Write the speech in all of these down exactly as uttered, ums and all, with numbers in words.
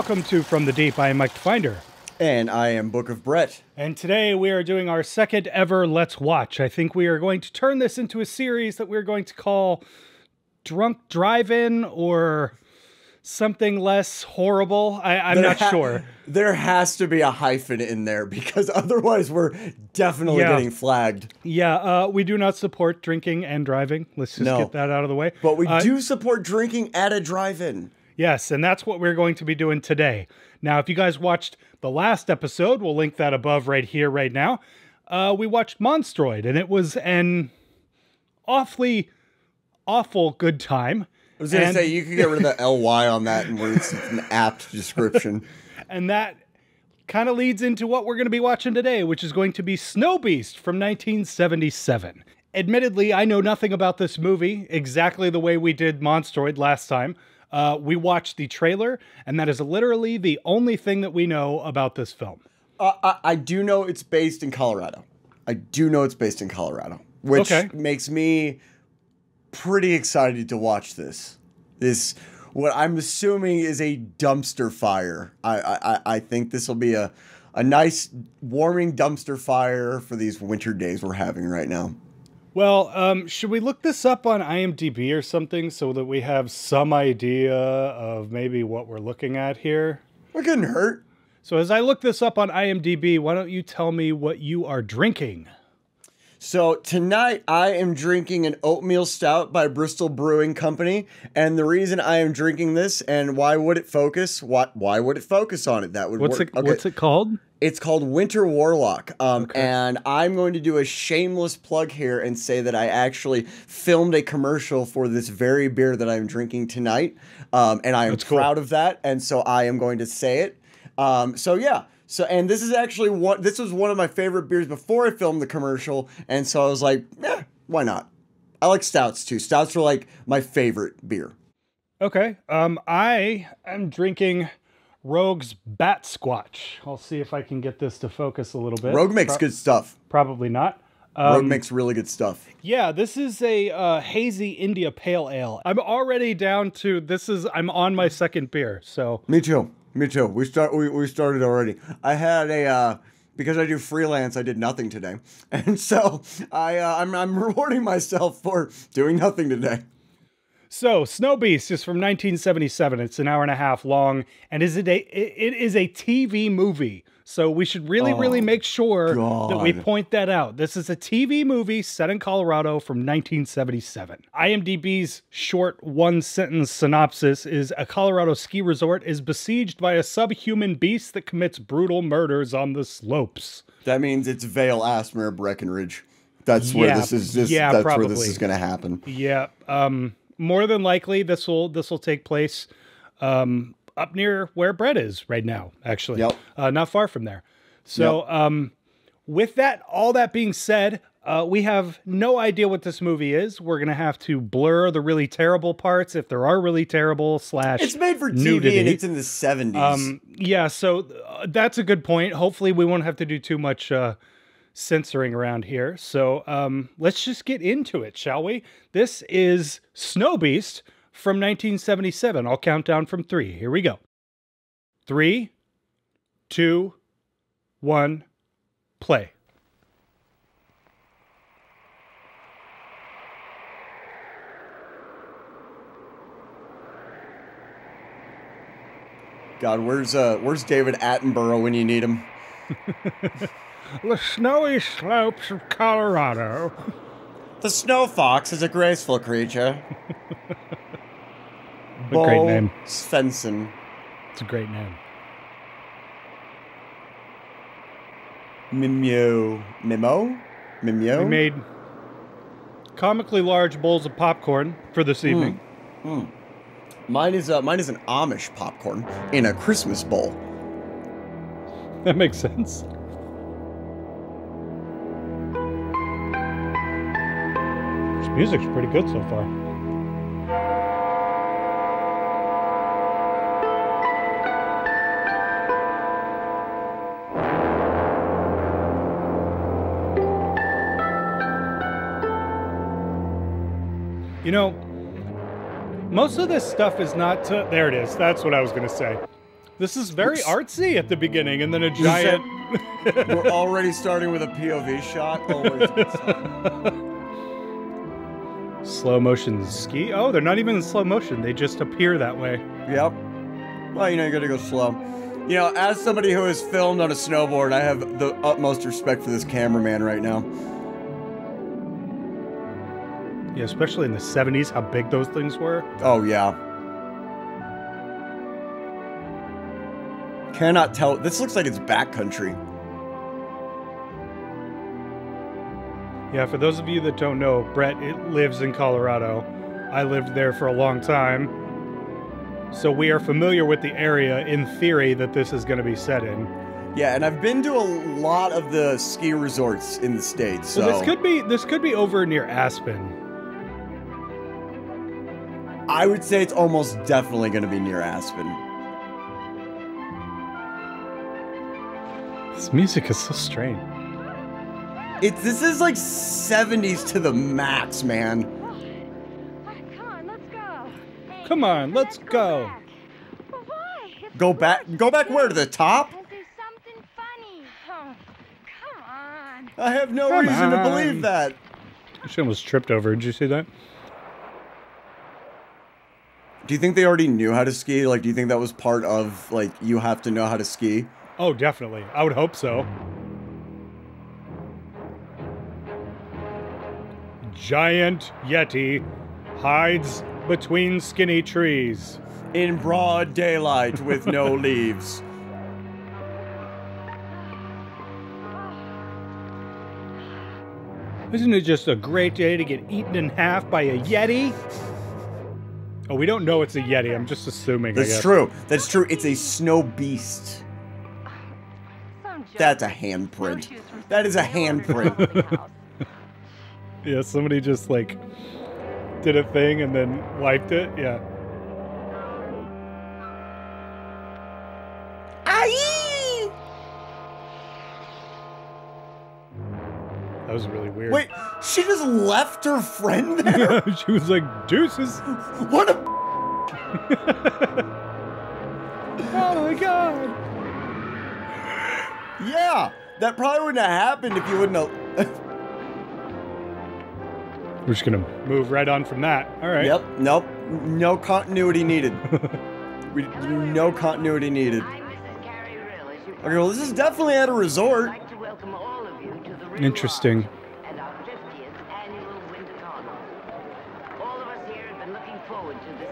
Welcome to From The Deep. I am Mike Finder. And I am Book of Brett. And today we are doing our second ever Let's Watch. I think we are going to turn this into a series that we're going to call Drunk Drive-In or something less horrible. I, I'm there not sure. There has to be a hyphen in there because otherwise we're definitely yeah. getting flagged. Yeah, uh, we do not support drinking and driving. Let's just no. get that out of the way. But we uh, do support drinking at a drive-in. Yes, and that's what we're going to be doing today. Now, if you guys watched the last episode, we'll link that above right here, right now. Uh, we watched Monstroid, and it was an awfully awful good time. I was going to say, you could get rid of the L Y on that and it's an apt description. And that kind of leads into what we're going to be watching today, which is going to be Snowbeast from nineteen seventy-seven. Admittedly, I know nothing about this movie exactly the way we did Monstroid last time. Uh, we watched the trailer, and that is literally the only thing that we know about this film. Uh, I, I do know it's based in Colorado. I do know it's based in Colorado, which okay. makes me pretty excited to watch this. This, what I'm assuming is a dumpster fire. I, I, I think this will be a, a nice warming dumpster fire for these winter days we're having right now. Well, um, should we look this up on I M D B or something so that we have some idea of maybe what we're looking at here? We're getting hurt. So as I look this up on I M D B, why don't you tell me what you are drinking? So tonight I am drinking an oatmeal stout by Bristol Brewing Company. And the reason I am drinking this and why would it focus? Why, why would it focus on it? That would what's work. It, okay. What's it called? It's called Winter Warlock, um, okay. and I'm going to do a shameless plug here and say that I actually filmed a commercial for this very beer that I'm drinking tonight, um, and I am That's proud cool. of that, and so I am going to say it. Um, so yeah, so and this is actually one. This was one of my favorite beers before I filmed the commercial, and so I was like, eh, why not? I like stouts too. Stouts are like my favorite beer. Okay, um, I am drinking Rogue's Bat Squatch. I'll see if I can get this to focus a little bit. Rogue makes Pro good stuff. Probably not. Um, Rogue makes really good stuff. Yeah, this is a uh, hazy India Pale Ale. I'm already down to this is. I'm on my second beer. So me too. Me too. We start. We we started already. I had a. Uh, Because I do freelance, I did nothing today, and so I uh, I'm I'm rewarding myself for doing nothing today. So, Snowbeast is from nineteen seventy-seven. It's an hour and a half long, and is it a it is a T V movie. So we should really, oh, really make sure God. that we point that out. This is a T V movie set in Colorado from nineteen seventy-seven. IMDb's short one-sentence synopsis is: a Colorado ski resort is besieged by a subhuman beast that commits brutal murders on the slopes. That means it's Vail, Aspen, or Breckenridge. That's where yeah, this is. This, yeah, that's probably where this is going to happen. Yeah. Um. More than likely, this will this will take place um, up near where Brett is right now, actually. Yep. Uh, not far from there. So yep. um, with that, all that being said, uh, we have no idea what this movie is. We're going to have to blur the really terrible parts, if there are really terrible, slash It's made for T V nudity. And it's in the seventies. Um, yeah, so uh, that's a good point. Hopefully we won't have to do too much uh, censoring around here. So um, let's just get into it, shall we? This is Snowbeast from nineteen seventy-seven. I'll count down from three. Here we go. Three, two, one, play. God, where's uh, where's David Attenborough when you need him? The snowy slopes of Colorado. The snow fox is a graceful creature. Bo a great name. Svensson. It's a great name. Mimeo. Mimo? Mimeo? We made comically large bowls of popcorn for this evening. Mm. Mm. Mine is uh, mine is an Amish popcorn in a Christmas bowl. That makes sense. Music's pretty good so far. You know, most of this stuff is not to... There it is. That's what I was going to say. This is very Oops. artsy at the beginning, and then a giant... Said, we're already starting with a P O V shot. Always slow motion ski. Oh, they're not even in slow motion. They just appear that way. Yep. Well, you know, you're going to go slow. You know, as somebody who has filmed on a snowboard, I have the utmost respect for this cameraman right now. Yeah, especially in the seventies, how big those things were. Oh, yeah. Cannot tell. This looks like it's backcountry. Yeah, for those of you that don't know, Brett it lives in Colorado. I lived there for a long time. So we are familiar with the area, in theory, that this is going to be set in. Yeah, and I've been to a lot of the ski resorts in the States. So well, this could be this could be over near Aspen. I would say it's almost definitely going to be near Aspen. This music is so strange. It's this is like seventies to the max, man. Come on, let's go. Come on, let's go. Go back. Go back where? To the top? I have no reason to believe that. She almost tripped over. Did you see that? Do you think they already knew how to ski? Like, do you think that was part of like you have to know how to ski? Oh, definitely. I would hope so. Giant Yeti hides between skinny trees. In broad daylight with no leaves. Isn't it just a great day to get eaten in half by a Yeti? Oh, we don't know it's a Yeti. I'm just assuming. That's true. That's true. It's a snow beast. That's a handprint. That is a handprint. Yeah, somebody just like did a thing and then wiped it. Yeah. Aye! That was really weird. Wait, she just left her friend there? She was like, deuces. What a Oh my god. Yeah, that probably wouldn't have happened if you wouldn't have... We're just going to move right on from that. All right. Yep, nope. No continuity needed. we, no continuity needed. Okay, well, this is definitely at a resort. Interesting.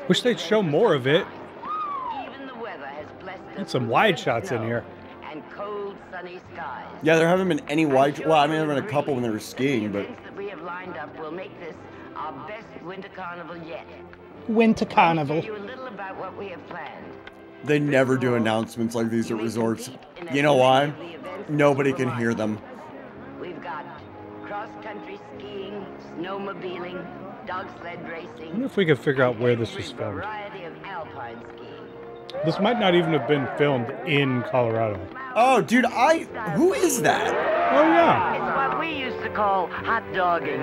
Wish they'd show more of it. And some wide shots in here. And cold, sunny skies. Yeah, there haven't been any wide. Sure well, I mean, there have been a couple when they were skiing, but. That we have lined up will make this our best winter carnival yet. Winter carnival. You a little about what we have planned. They never do announcements like these at resorts. You know why? Nobody can hear them. We've got cross-country skiing, snowmobiling, dog sled racing. I wonder if we could figure out where this was filmed. This might not even have been filmed in Colorado. Oh, dude, I... Who is that? Oh, yeah. It's what we used to call hot dogging.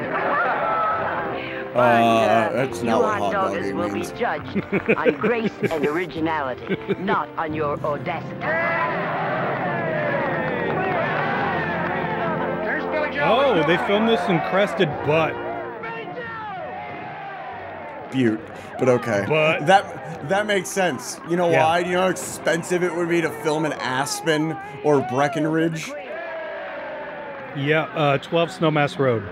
Uh, uh that's not what hot dogging will means. Be judged on grace and originality, not on your audacity. Oh, they filmed this in Crested Butte. Butte, but okay. But that that makes sense. You know yeah. why? Do you know how expensive it would be to film in Aspen or Breckenridge? Yeah, uh, twelve Snowmass Road.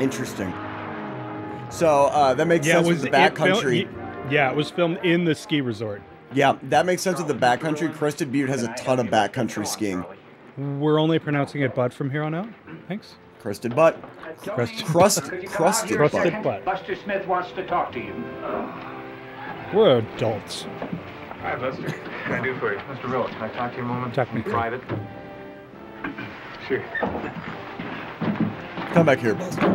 Interesting. So uh, that makes yeah, sense with the backcountry. Yeah, it was filmed in the ski resort. Yeah, that makes sense with the backcountry. Crested Butte has a ton of backcountry skiing. We're only pronouncing it Bud from here on out. Thanks. Crested Butte. Crust, crust, crusted butt. butt. Buster Smith wants to talk to you. We're adults. Hi, Buster. What can I do for you? Mister Rose, can I talk to you a moment? Talk to me. Private. Sure. Come back here, Buster.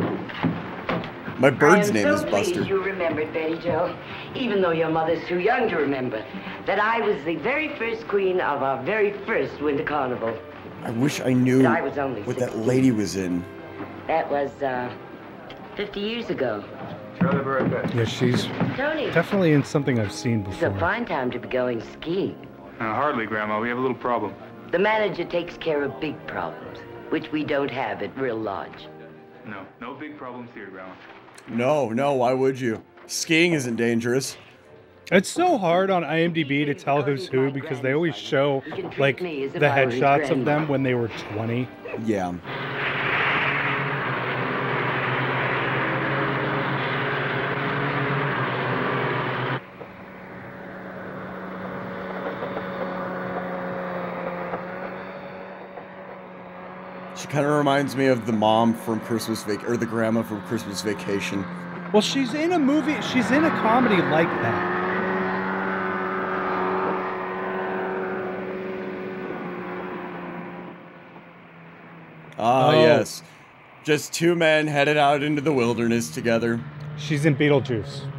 My bird's name so is Buster. You remembered, Betty Jo, even though your mother's too young to remember, that I was the very first queen of our very first winter carnival. I wish I knew I was only what sixteen. That lady was in. That was, uh, fifty years ago. Yeah, she's Tony. Definitely in something I've seen before. It's a fine time to be going skiing. Uh, hardly, Grandma. We have a little problem. The manager takes care of big problems, which we don't have at Real Lodge. No, no big problems here, Grandma. No, no, why would you? Skiing isn't dangerous. It's so hard on IMDb to tell who's who because they always show, like, the headshots of them when they were twenty. Yeah. She kind of reminds me of the mom from Christmas Vac- or the grandma from Christmas Vacation. Well, she's in a movie. She's in a comedy like that. Ah, oh. Yes. Just two men headed out into the wilderness together. She's in Beetlejuice.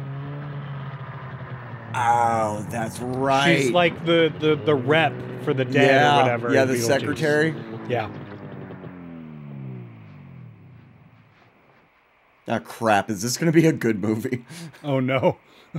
Oh, that's right. She's like the, the, the rep for the dad yeah. or whatever. Yeah, the secretary. Yeah. Ah, crap. Is this going to be a good movie? Oh, no.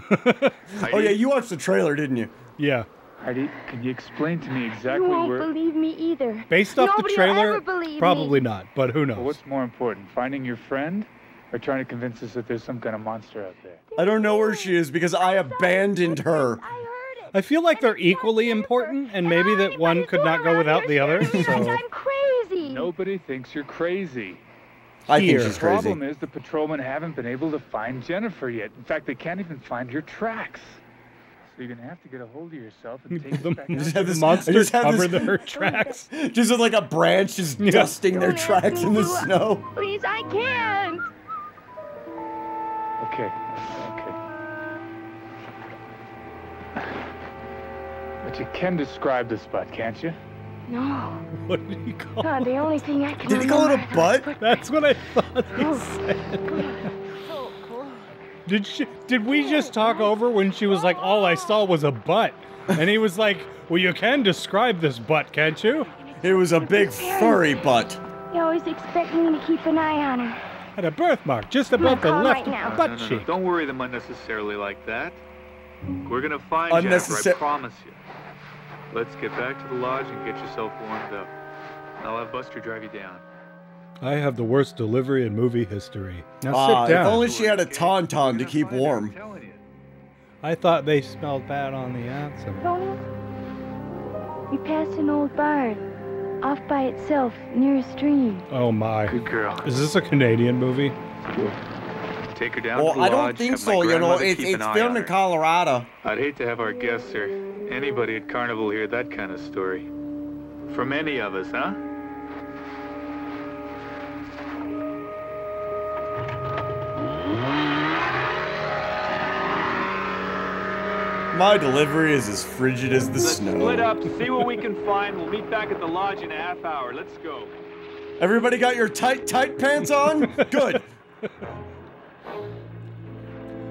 Oh, yeah, you watched the trailer, didn't you? Yeah. Heidi, could you explain to me exactly where... You won't where... believe me either. Based off Nobody the trailer, probably me. Not, but who knows? Well, what's more important, finding your friend or trying to convince us that there's some kind of monster out there? I don't know where she is because I abandoned her. I feel like they're equally important, and maybe that one could not go without the other. So. I'm crazy. Nobody thinks you're crazy. I Here. think she's crazy. The problem is the patrolmen haven't been able to find Jennifer yet. In fact, they can't even find your tracks. So you're gonna have to get a hold of yourself and take them. Just have this monster just have cover this, their tracks. Just with like a branch, just yeah. dusting Don't their tracks in the snow. Please, I can't. Okay, okay. But you can describe the spot, can't you? No. What did he call? God, the only thing I can. Did he call it a butt? That's what I thought he said. Did she, did we just talk over when she was like, all I saw was a butt? And he was like, well, you can describe this butt, can't you? It was a big furry butt. You always expect me to keep an eye on her. Had a birthmark just above the left right butt no, no, no, no. cheek. Don't worry them unnecessarily like that. We're going to find Unnecessar- Jennifer, I promise you. Let's get back to the lodge and get yourself warmed up. I'll have Buster drive you down. I have the worst delivery in movie history. Now uh, sit down. If only she had a Tauntaun to keep warm. I thought they smelled bad on the outside. Tony, we passed an old barn, off by itself, near a stream. Oh my. Good girl. Is this a Canadian movie? Take her down well, to the I don't lodge, think so, you know. It's, it's filmed in Colorado. I'd hate to have our guests or anybody at Carnival hear that kind of story. From any of us, huh? My delivery is as frigid as the Let's snow. Split up, see what we can find. We'll meet back at the lodge in a half hour. Let's go. Everybody got your tight, tight pants on? Good.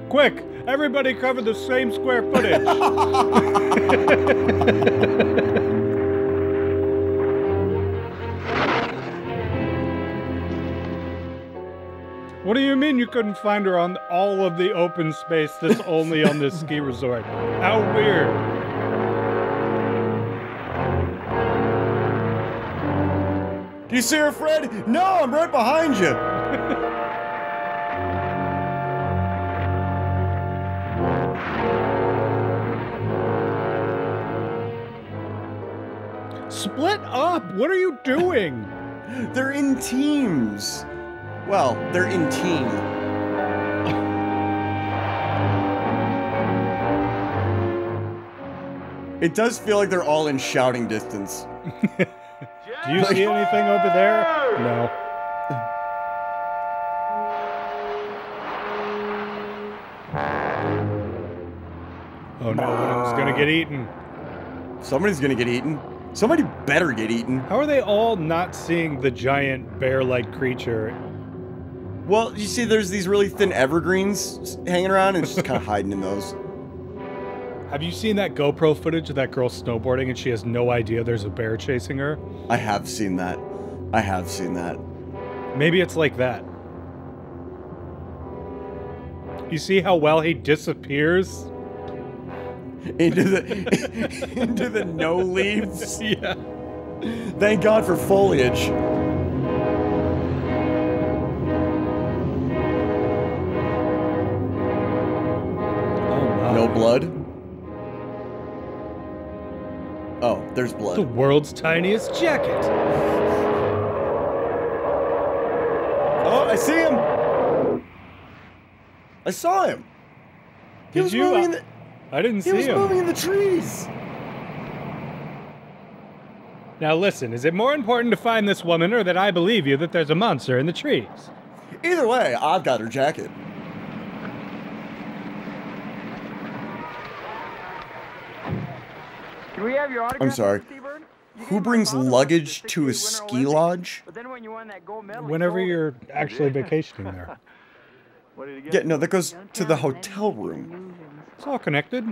Quick, everybody cover the same square footage. What do you mean you couldn't find her on all of the open space that's only on this ski resort? How weird. Do you see her, Fred? No, I'm right behind you. Split up! What are you doing? They're in teams. Well, they're in team. It does feel like they're all in shouting distance. Do you see anything over there? No. Oh no, one's gonna get eaten. Somebody's gonna get eaten. Somebody better get eaten. How are they all not seeing the giant bear-like creature? Well, you see, there's these really thin evergreens hanging around, and she's kind of hiding in those. Have you seen that GoPro footage of that girl snowboarding, and she has no idea there's a bear chasing her? I have seen that. I have seen that. Maybe it's like that. You see how well he disappears? Into the into the no leaves? Yeah. Thank God for foliage. Oh, wow. No blood? Oh, there's blood. The world's tiniest jacket. Oh, I see him. I saw him. He Did was you? Moving in the, I didn't see him. He was moving in the trees. Now listen, is it more important to find this woman or that I believe you that there's a monster in the trees? Either way, I've got her jacket. Do we have your autograph? I'm sorry. Who brings luggage to a ski lodge? Whenever you're actually vacationing there. Yeah, no, that goes to the hotel room. It's all connected.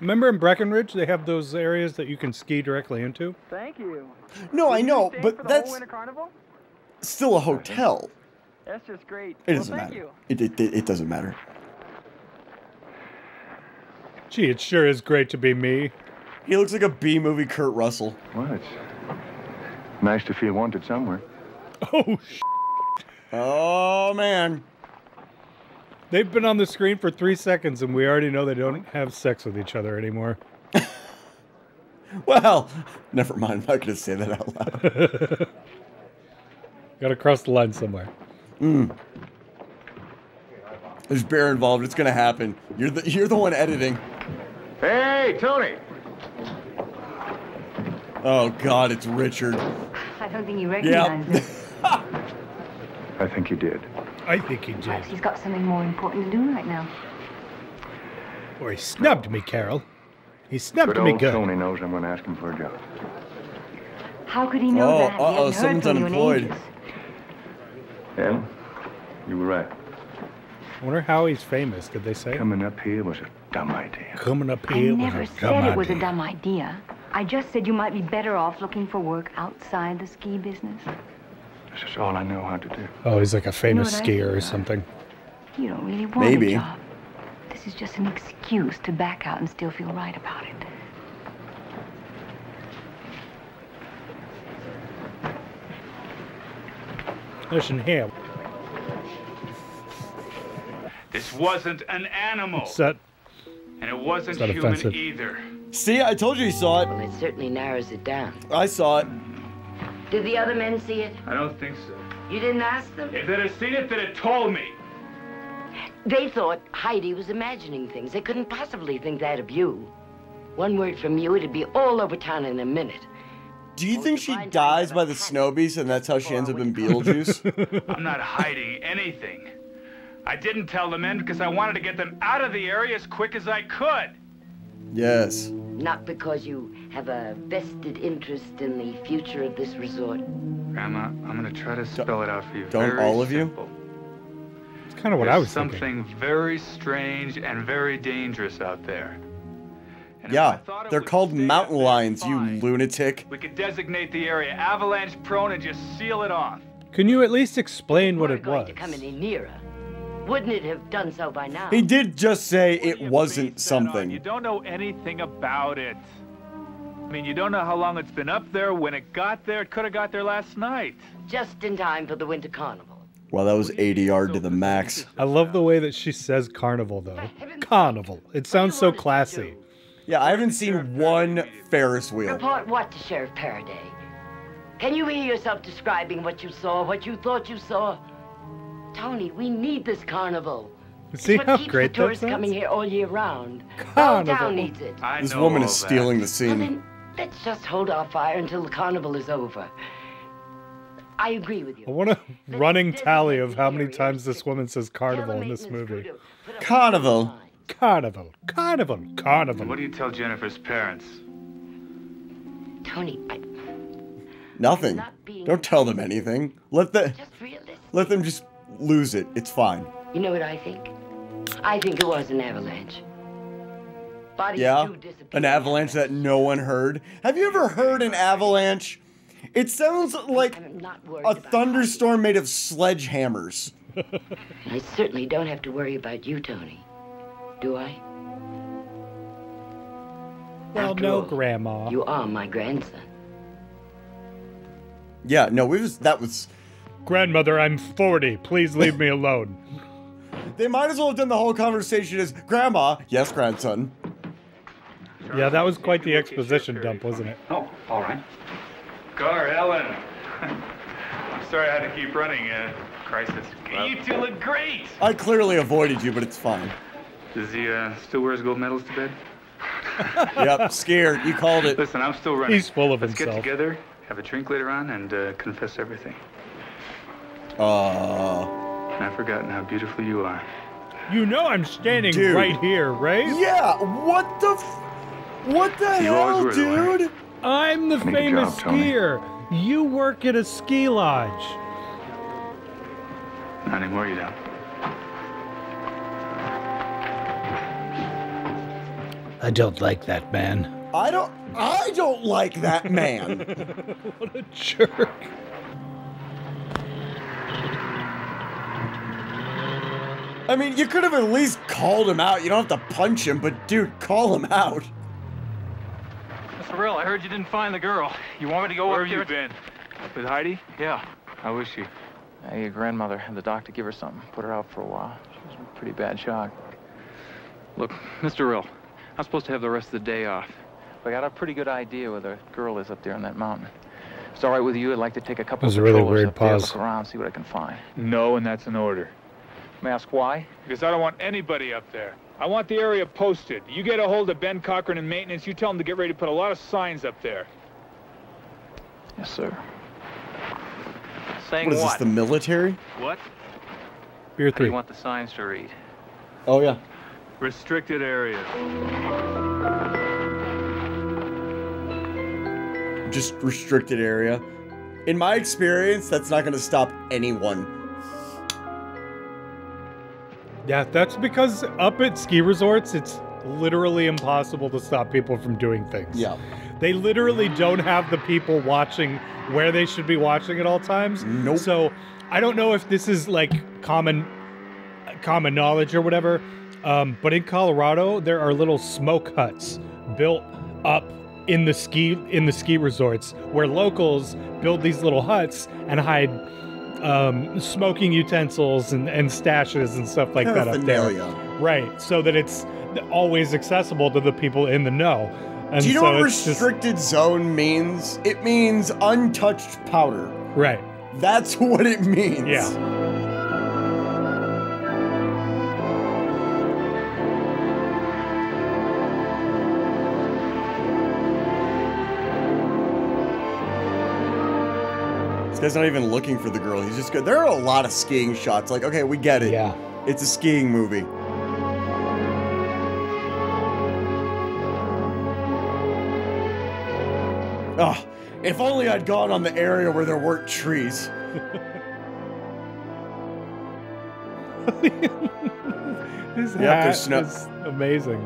Remember in Breckenridge, they have those areas that you can ski directly into? Thank you. No, I know, but that's still a hotel. That's just great. It doesn't matter. It, it, it doesn't matter. Gee, it sure is great to be me. He looks like a B-movie Kurt Russell. Well, it's nice to feel wanted somewhere. Oh, sh**. Oh, man. They've been on the screen for three seconds, and we already know they don't have sex with each other anymore. Well, never mind. I'm not going to say that out loud. Got to cross the line somewhere. Mm. There's beer involved. It's going to happen. You're the, you're the one editing. Hey, Tony. Oh, God, it's Richard. I don't think you recognize him. Yep. I think he did. I think he did. Perhaps he's got something more important to do right now. Or he snubbed me, Carol. He snubbed me good. But old Tony knows I'm going to ask him for a job. How could he know oh, that? Uh-oh, someone's unemployed. Yeah, you were right. I wonder how he's famous. Did they say? Coming up here was a dumb idea. Coming up here was a dumb idea. I never said it was a dumb idea. I just said you might be better off looking for work outside the ski business. This is all I know how to do. Oh, he's like a famous you know skier or something. You don't really want Maybe. a job. This is just an excuse to back out and still feel right about it. Listen here. This wasn't an animal. It's that, and it wasn't human offensive. either. See, I told you you saw it. Well, it certainly narrows it down. I saw it. Did the other men see it? I don't think so. You didn't ask them? If they'd have seen it, they'd have told me. They thought Heidi was imagining things. They couldn't possibly think that of you. One word from you, it'd be all over town in a minute. Do you think she dies by the Snowbeast and that's how she ends up in Beetlejuice? I'm not hiding anything. I didn't tell the men because I wanted to get them out of the area as quick as I could. Yes. Not because you have a vested interest in the future of this resort. Grandma, I'm going to try to spell don't, it out for you. Don't very all of simple. you? It's kind of what There's I was something thinking. Something very strange and very dangerous out there. And yeah, they're called mountain lions, you lunatic. We could designate the area avalanche prone and just seal it off. Can you at least explain what it was? To come any nearer. Wouldn't it have done so by now? He did just say it wasn't something. You don't know anything about it. I mean, you don't know how long it's been up there, when it got there. It could have got there last night. Just in time for the winter carnival. Well, that was eighty yard to the max. I love the way that she says carnival, though. Carnival. It sounds so classy. Yeah, I haven't seen one Ferris wheel. Report what to Sheriff Paraday? Can you hear yourself describing what you saw, what you thought you saw? Tony, we need this carnival. See how great that sounds? It's what keeps the tourists coming here all year round. Carnival. Our town needs it. This woman is stealing the scene. Well, then, let's just hold our fire until the carnival is over. I agree with you. I want a running tally of how many times this woman says carnival in this movie. Carnival. Carnival. Carnival. Carnival. What do you tell Jennifer's parents? Tony, I... Nothing. Don't tell them anything. Let the... Let them just... lose it. It's fine. You know what I think? I think it was an avalanche. Bodies yeah, an avalanche that no one heard. Have you ever heard an avalanche? It sounds like a thunderstorm made of sledgehammers. I certainly don't have to worry about you, Tony. Do I? Well, After no, all, Grandma. You are my grandson. Yeah, no, we was that was. Grandmother, I'm forty. Please leave me alone. They might as well have done the whole conversation as Grandma. Yes, grandson. Yeah, that was quite the exposition dump, wasn't it? Oh, all right. Gar, Helen. I'm sorry I had to keep running. Uh, crisis. Well, you two look great. I clearly avoided you, but it's fine. Does he uh, still wear his gold medals to bed? Yep, scared. You called it. Listen, I'm still running. He's full of Let's himself. Let's get together, have a drink later on, and uh, confess everything. Uh I've forgotten how beautiful you are. You know I'm standing dude. right here, right? Yeah. What the? F what the you hell, dude? The I'm the Make famous job, skier. Tony. You work at a ski lodge. Not anymore, you don't. I don't like that man. I don't. I don't like that man. What a jerk. I mean, you could have at least called him out. You don't have to punch him, but dude, call him out. Mister Rill, I heard you didn't find the girl. You want me to go Where up there? Where have you been? With Heidi? Yeah. How is she? Uh, your grandmother had the doctor give her something. Put her out for a while. She was in a pretty bad shock. Look, Mister Rill, I'm supposed to have the rest of the day off. I got a pretty good idea where the girl is up there on that mountain. If it's all right with you, I'd like to take a couple of patrols really weird up there, pause. Look around, see what I can find. No, and that's an order. May I ask why? Because I don't want anybody up there. I want the area posted. You get a hold of Ben Cochran and maintenance, you tell them to get ready to put a lot of signs up there. Yes, sir. Saying what? Is what? This, the military? What? Beer three. You want the signs to read? Oh, yeah. Restricted area. Just restricted area. In my experience, that's not going to stop anyone. Yeah, that's because up at ski resorts, it's literally impossible to stop people from doing things. Yeah. They literally don't have the people watching where they should be watching at all times. Nope. So I don't know if this is like common common knowledge or whatever, um, but in Colorado, there are little smoke huts built up in the ski in the ski resorts where locals build these little huts and hide Um, smoking utensils and, and stashes and stuff like that up there. Right, so that it's always accessible to the people in the know. And do you so know what restricted just... zone means? It means untouched powder. Right. That's what it means. Yeah. He's not even looking for the girl. He's just good. There are a lot of skiing shots. Like, okay, we get it. Yeah. It's a skiing movie. Oh, if only I'd gone on the area where there weren't trees. His hat is amazing.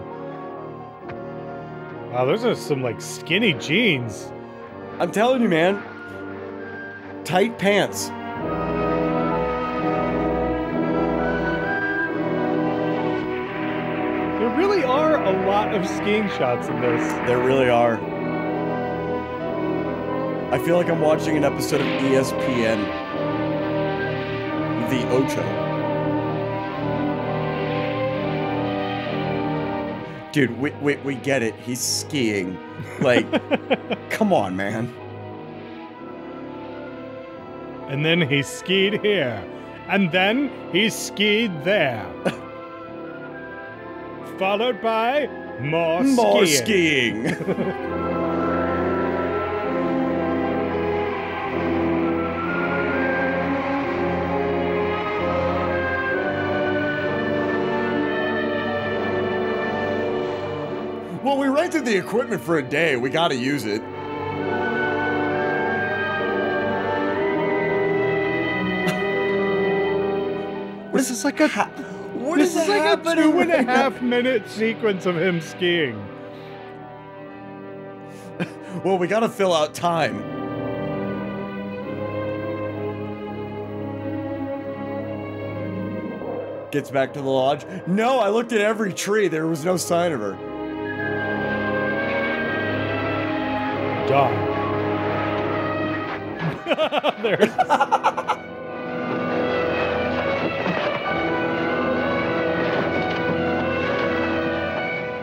Wow, those are some like skinny jeans. I'm telling you, man. Tight pants. There really are a lot of skiing shots in this. There really are. I feel like I'm watching an episode of E S P N. The Ocho. Dude, we, we, we get it. He's skiing. Like, come on, man. And then he skied here. And then he skied there. Followed by more skiing. More skiing. Well, we rented the equipment for a day. We gotta use it. What is this, like a ha what this is, is like a two and a half minute sequence of him skiing? Well, we gotta fill out time. gets back to the lodge. No, I looked at every tree. There was no sign of her. Dog. There it is.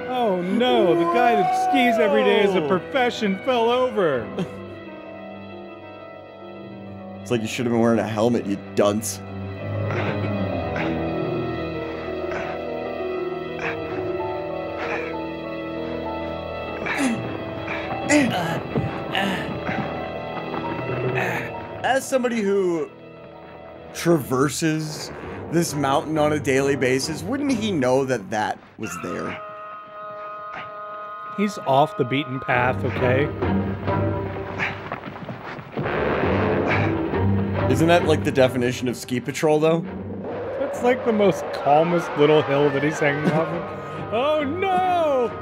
Oh no, the guy that skis every day as a profession fell over. It's like you should have been wearing a helmet, you dunce. As somebody who traverses this mountain on a daily basis, wouldn't he know that that was there? He's off the beaten path, okay? Isn't that like the definition of ski patrol, though? That's like the most calmest little hill that he's hanging off of. Oh no!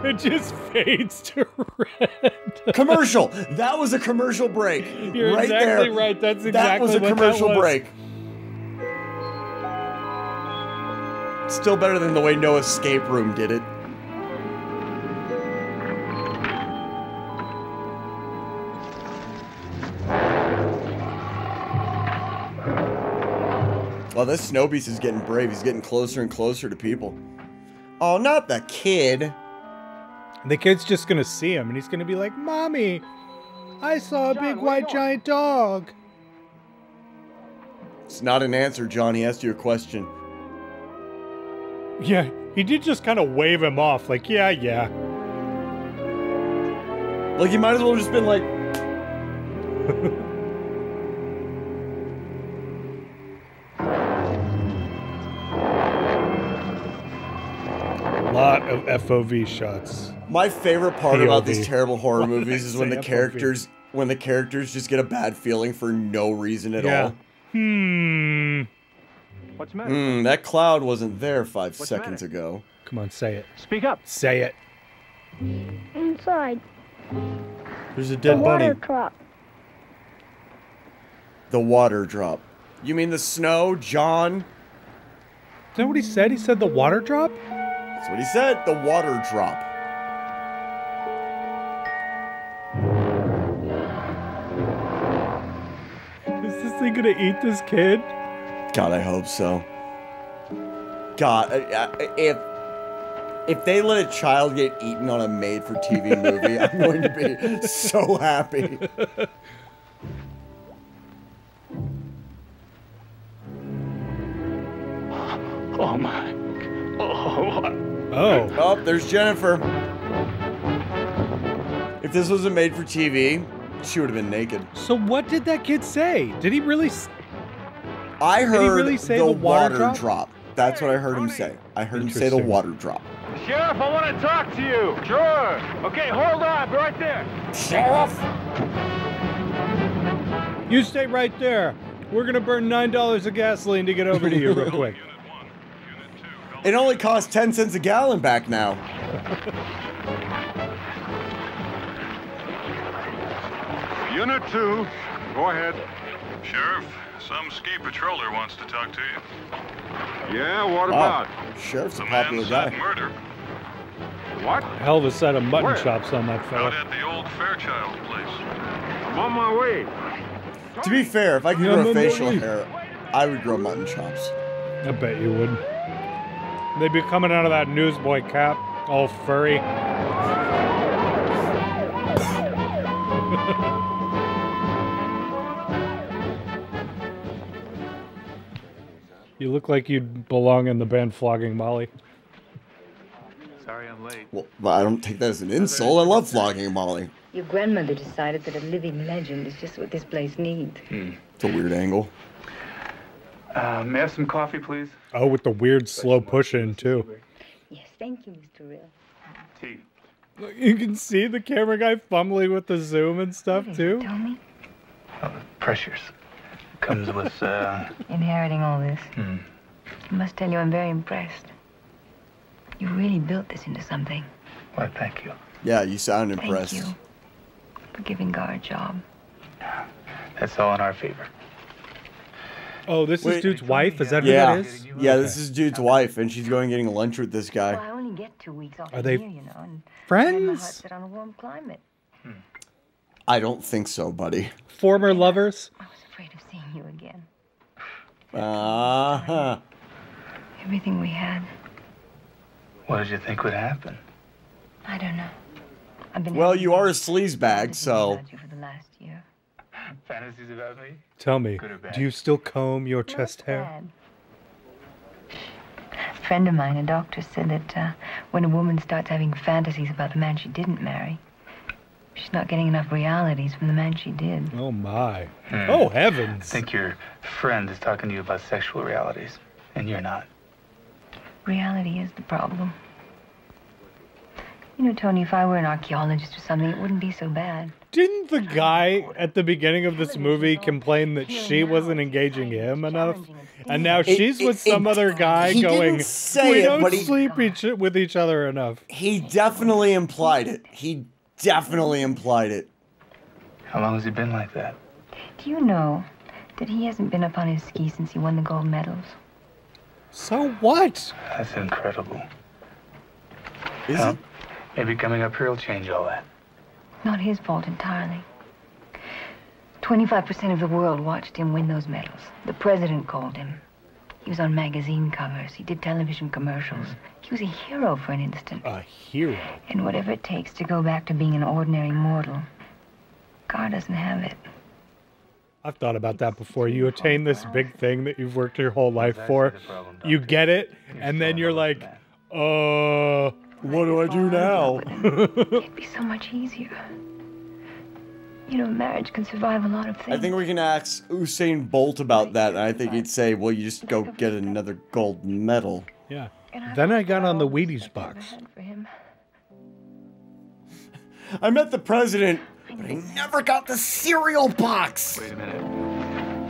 It just fades to red. Commercial! That was a commercial break. You're right exactly there. Right. That's exactly that was a what commercial that was. break. Still better than the way No Escape Room did it. Well, this Snowbeast is getting brave. He's getting closer and closer to people. Oh, not the kid. The kid's just going to see him, and he's going to be like, Mommy, I saw a big white giant dog. It's not an answer, John. He asked you a question. Yeah, he did just kind of wave him off, like, yeah, yeah. Like, he might as well have just been like... A lot of F O V shots. My favorite part P O V. About these terrible horror movies is when the F O V? characters when the characters just get a bad feeling for no reason at yeah. all. Hmm. What's the matter? Mm, that cloud wasn't there five What's seconds the ago. Come on, say it. Speak up. Say it. Inside. There's a dead the bunny. The water drop. The water drop. You mean the snow, John? Is that what he said? He said the water drop? That's what he said, the water drop. Is this thing gonna eat this kid? God, I hope so. God, I, I, if if they let a child get eaten on a made-for-T V movie, I'm going to be so happy. Oh my. Oh. Oh. Oh, there's Jennifer. If this wasn't made for T V, she would have been naked. So what did that kid say? Did he really s I heard did he really say the, the water, water drop? drop. That's what I heard him say. I heard him say the water drop. Sheriff, I want to talk to you. Sure. Okay, hold on. Be right there. Sheriff? You stay right there. We're going to burn nine dollars of gasoline to get over to you real quick. It only costs ten cents a gallon back now. Unit two, go ahead. Sheriff, some ski patroller wants to talk to you. Yeah, what about? Wow. Sheriff's a popular guy. Murder. What? Hell of a set of mutton Where? chops on that fella. Out at the old Fairchild place. I'm on my way. To be fair, if I could grow facial hair, I would grow mutton chops. I bet you would. They'd be coming out of that newsboy cap, all furry. You look like you'd belong in the band Flogging Molly. Sorry I'm late. Well, I don't take that as an insult. I love Flogging Molly. Your grandmother decided that a living legend is just what this place needs. Hmm. It's a weird angle. Uh, may I have some coffee, please? Oh, with the weird slow push-in, too. Yes, thank you, Mister Real. Tea. Look, you can see the camera guy fumbling with the zoom and stuff, too. Tell me. Well, the pressures. Comes with, uh... inheriting all this. Hmm. I must tell you, I'm very impressed. You really built this into something. Why, thank you. Yeah, you sound impressed. Thank you for giving God a job. That's all in our favor. Oh, this Wait, is dude's wife? Is that who yeah. that is? Yeah, okay. This is dude's wife, and she's going getting lunch with this guy. Well, I only get two weeks off Are they year, you know, and friends? On a warm climate. Hmm. I don't think so, buddy. Former lovers? I was afraid of seeing you again. Uh-huh. Everything we had. What did you think would happen? I don't know. I've been well, you are a sleazebag, so... You for the last year. Fantasies about me? Tell me, do you still comb your Not chest hair? Bad. A friend of mine, a doctor, said that uh, when a woman starts having fantasies about the man she didn't marry, she's not getting enough realities from the man she did. Oh, my. Hmm. Oh, heavens. I think your friend is talking to you about sexual realities, and you're not. Reality is the problem. You know, Tony, if I were an archaeologist or something, it wouldn't be so bad. Didn't the guy at the beginning of this movie complain that she wasn't engaging him enough? And now she's with some other guy going, we don't sleep each with each other enough. He definitely implied it. He definitely implied it. How long has he been like that? Do you know that he hasn't been up on his ski since he won the gold medals? So what? That's incredible. Is well, it? Maybe coming up here will change all that. Not his fault entirely. twenty-five percent of the world watched him win those medals. The president called him. He was on magazine covers. He did television commercials. Mm-hmm. He was a hero for an instant. A hero? And whatever it takes to go back to being an ordinary mortal, God doesn't have it. I've thought about that before. You attain this big thing that you've worked your whole life for. You get it, and then you're like, uh, what do I do now? It'd be so much easier. You know, marriage can survive a lot of things. I think we can ask Usain Bolt about that, and I think he'd say, well, you just go get another gold medal. Yeah. Then I got on the Wheaties box. I met the president, but I never got the cereal box. Wait a minute.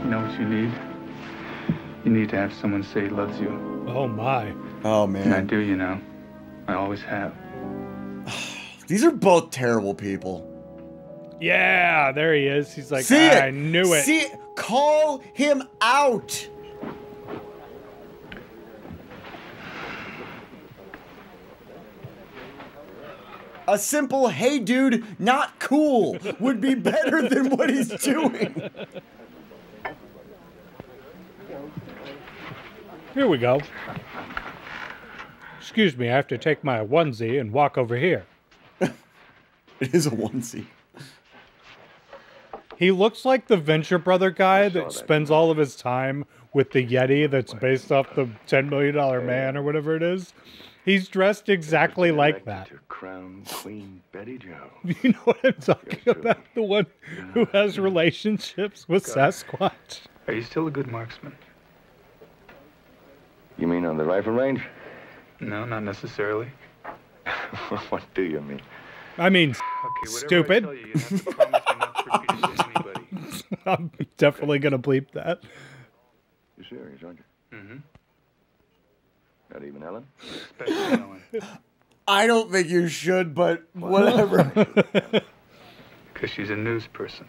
You know what you need? You need to have someone say he loves you. Oh, my. Oh, man. And I do, you know. I always have. These are both terrible people. Yeah, there he is. He's like, See I it. knew it. See it. Call him out. A simple, hey dude, not cool, would be better than what he's doing. Here we go. Excuse me, I have to take my onesie and walk over here. It is a onesie. He looks like the Venture Brother guy that, that spends all of his time with the Yeti that's based off the ten million dollar man or whatever it is. He's dressed exactly like that. Crown Queen Betty Jo. You know what I'm talking You're about? True. The one who has relationships with God. Sasquatch. Are you still a good marksman? You mean on the rifle range? No, not necessarily. What do you mean? I mean, okay, stupid. I you, you have to promise me not to repeat it to anybody. I'm definitely going to bleep that. You're serious, aren't you? Mm-hmm. Not even Ellen? Especially Ellen. I don't think you should, but whatever. Because she's a news person.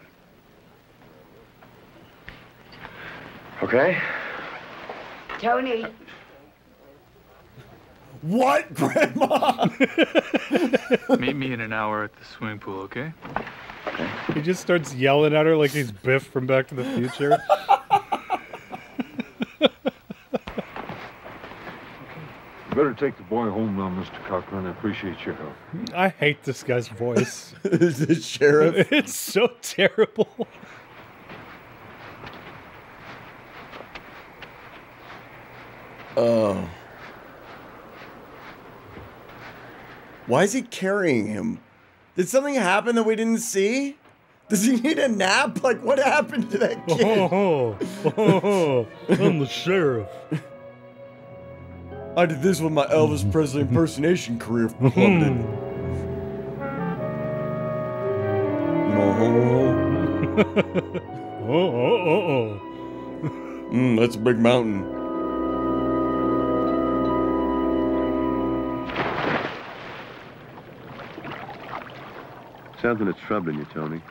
Okay. Tony. What, Grandma? Meet me in an hour at the swimming pool, okay? Okay. He just starts yelling at her like he's Biff from Back to the Future. You better take the boy home now, Mister Cochran. I appreciate your help. I hate this guy's voice. Is it sheriff? It's so terrible. Oh. Why is he carrying him? Did something happen that we didn't see? Does he need a nap? Like, what happened to that kid? Oh, oh, oh, oh. I'm the sheriff. I did this with my Elvis Presley impersonation career plummeted. Oh, oh, oh, oh. Mm, that's a big mountain. Something that's troubling you, Tony.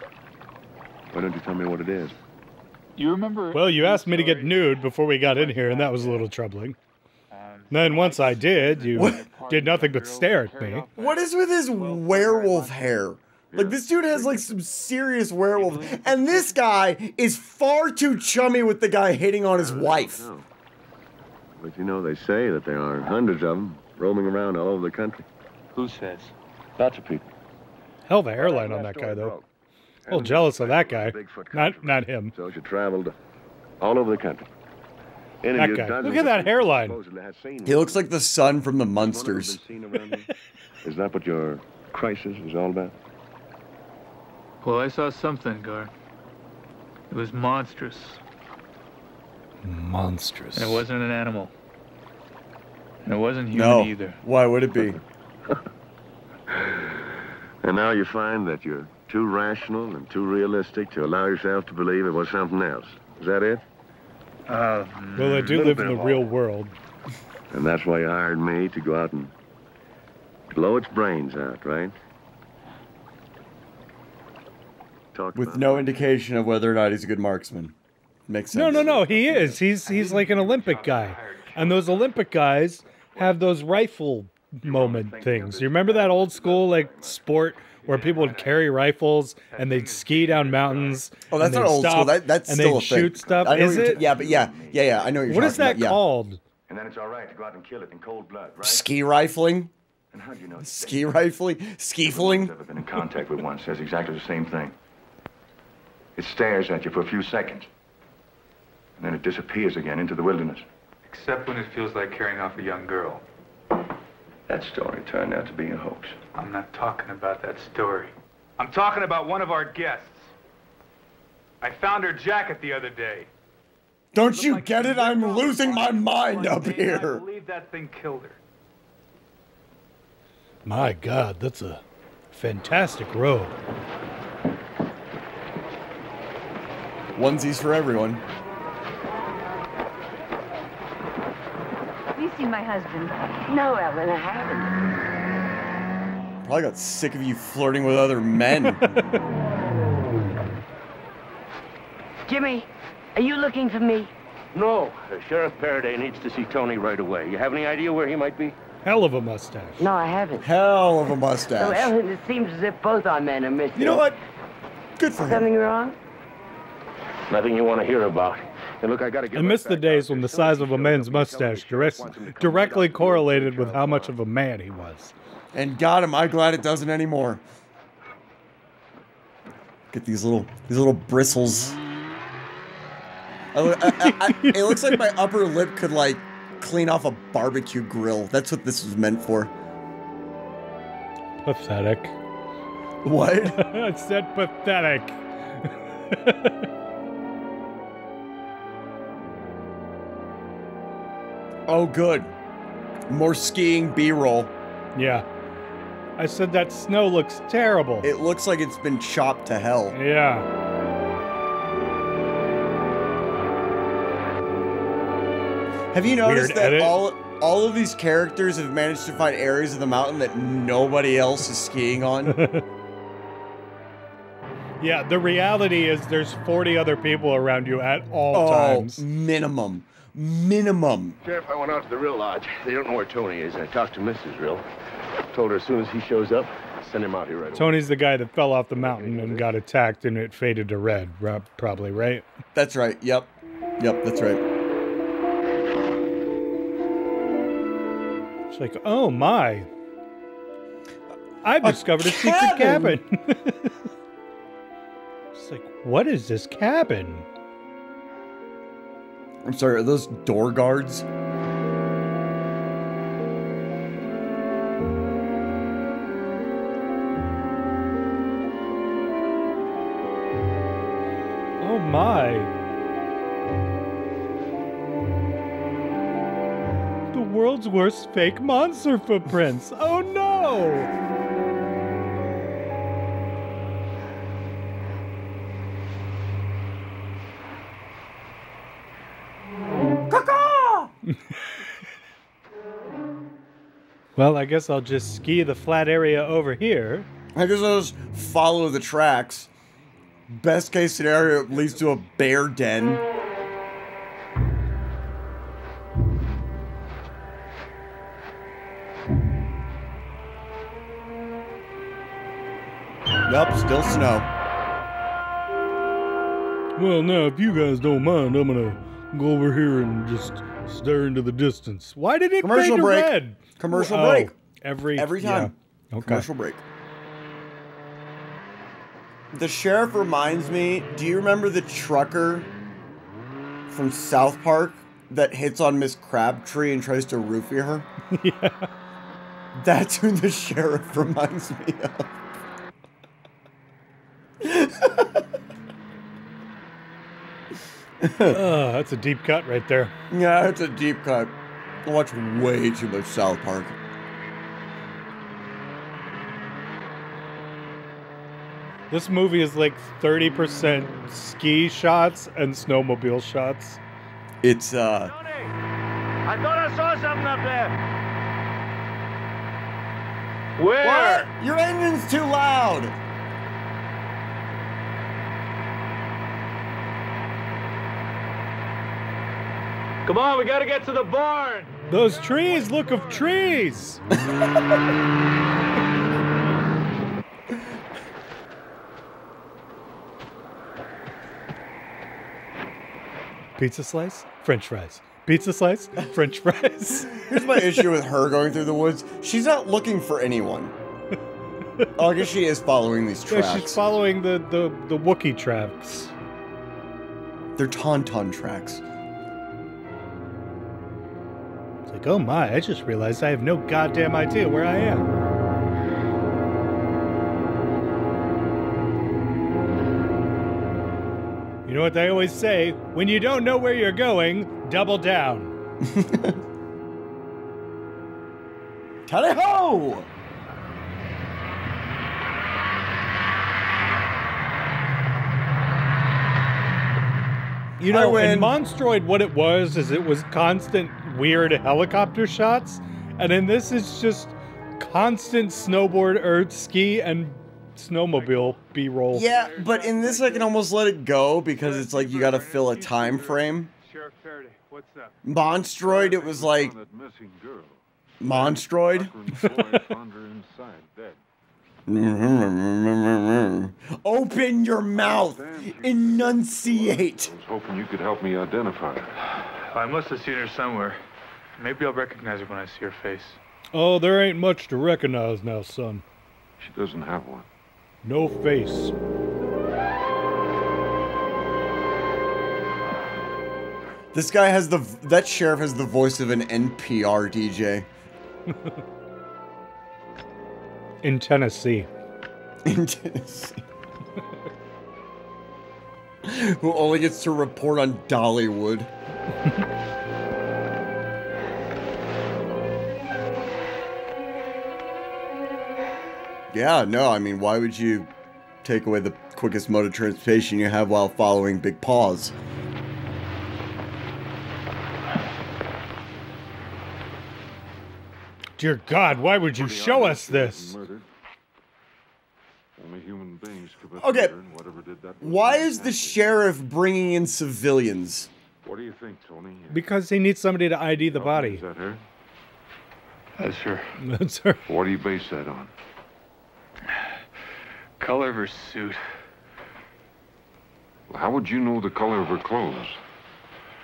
Why don't you tell me what it is? You remember... Well, you asked me to get nude before we got in here, and that was a little troubling. Um, then once I did, you did nothing but stare at me. What is with his werewolf hair? Like, this dude has, like, some serious werewolf. And this guy is far too chummy with the guy hitting on his wife. But you know, they say that there are hundreds of them roaming around all over the country. Who says? Lots of people. Hell of a hairline on that guy, though. A little jealous of that guy. Not, not him. So she traveled all over the country. That guy. Look at that hairline. He looks like the son from the Munsters. Is that what your crisis is all about? Well, I saw something, Gar. It was monstrous. Monstrous. And it wasn't an animal. And it wasn't human no. either. Why would it be? And now you find that you're too rational and too realistic to allow yourself to believe it was something else. Is that it? Uh, well, I do live in the real world. And that's why you hired me to go out and blow its brains out, right? Talk with no indication of whether or not he's a good marksman. Makes sense. No, no, no, he is. He's he's like an Olympic guy. And those Olympic guys have those rifle moment things. You remember that old school, like, sport where people would carry rifles and they'd ski down mountains? Oh, that's not old school. That, that's still a thing. And they'd shoot stuff. Is it? Yeah, but yeah, yeah, yeah. I know what you're talking about. What is that called? And then it's all right to go out and kill it in cold blood, right? Ski rifling? And how do you know? Ski rifling? Skifling? I've been in contact with one says exactly the same thing. It stares at you for a few seconds, and then it disappears again into the wilderness. Except when it feels like carrying off a young girl. That story turned out to be a hoax. I'm not talking about that story. I'm talking about one of our guests. I found her jacket the other day. Don't you get it? I'm losing my mind up here. I believe that thing killed her. My God, that's a fantastic robe. Onesies for everyone. Have you seen my husband? No, Ellen, I haven't. Probably got sick of you flirting with other men. Jimmy, are you looking for me? No. Uh, Sheriff Paraday needs to see Tony right away. You have any idea where he might be? Hell of a mustache. No, I haven't. Hell of a mustache. So, Ellen, it seems as if both our men are missing. You know what? Good for him. Something wrong? Nothing you want to hear about. And look, I gotta get I miss the days when the size of a man's mustache directly correlated with how much of a man he was. And God, am I glad it doesn't anymore. Get these little these little bristles. I, I, I, it looks like my upper lip could like clean off a barbecue grill. That's what this was meant for. Pathetic. What? I said pathetic. Oh, good. More skiing B-roll. Yeah. I said that snow looks terrible. It looks like it's been chopped to hell. Yeah. Have you noticed Weird that edit? all all of these characters have managed to find areas of the mountain that nobody else is skiing on? Yeah, the reality is there's forty other people around you at all oh, times. Minimum. Minimum. Sheriff, I went out to the Rill Lodge. They don't know where Tony is. I talked to Missus Rill. Told her as soon as he shows up, send him out here right away. Tony's the guy that fell off the mountain and got attacked and it faded to red, probably, right? That's right. Yep. Yep, that's right. It's like, oh my. I've a discovered cabin. a secret cabin. It's like, what is this cabin? I'm sorry, are those door guards? Oh my. The world's worst fake monster footprints. Oh no! Well, I guess I'll just ski the flat area over here. I guess I'll just follow the tracks. Best case scenario, it leads to a bear den. Yup, still snow. Well, now, if you guys don't mind, I'm gonna go over here and just stare into the distance. Why did it Commercial fade to break. red? Commercial oh, break. Every, Every time. Yeah. Okay. Commercial break. The sheriff reminds me, do you remember the trucker from South Park that hits on Miss Crabtree and tries to roofie her? Yeah. That's who the sheriff reminds me of. uh, that's a deep cut right there. Yeah, it's a deep cut. I watch way too much South Park. This movie is like thirty percent ski shots and snowmobile shots. It's, uh... Johnny, I thought I saw something up there. Where? What? Your engine's too loud. Come on, we gotta get to the barn. Those trees look of trees. Pizza slice, French fries. Pizza slice, French fries. Here's my issue with her going through the woods. She's not looking for anyone. Oh, I guess she is following these tracks. Yeah, she's following the, the, the Wookiee tracks. They're Tauntaun tracks. It's like, oh my, I just realized I have no goddamn idea where I am. You know what they always say, when you don't know where you're going, double down. Tally ho! You know, in Monstroid, what it was is it was constant weird helicopter shots, and in this it's just constant snowboard or ski and snowmobile B-roll. Yeah, but in this I can almost let it go because it's like you gotta fill a time frame. Monstroid, it was like Monstroid. Open your mouth. Enunciate. I was hoping you could help me identify her. I must have seen her somewhere. Maybe I'll recognize her when I see her face. Oh, there ain't much to recognize now, son. She doesn't have one. No face. This guy has the, that sheriff has the voice of an N P R D J. In Tennessee. In Tennessee. Who only gets to report on Dollywood. Yeah, no, I mean, why would you take away the quickest mode of transportation you have while following big paws? Dear God, why would you show us this? Okay, why is the sheriff bringing in civilians? What do you think, Tony? Because he needs somebody to I D the body. Is that her? That's her. That's her. What do you base that on? Color of her suit. Well, how would you know the color of her clothes?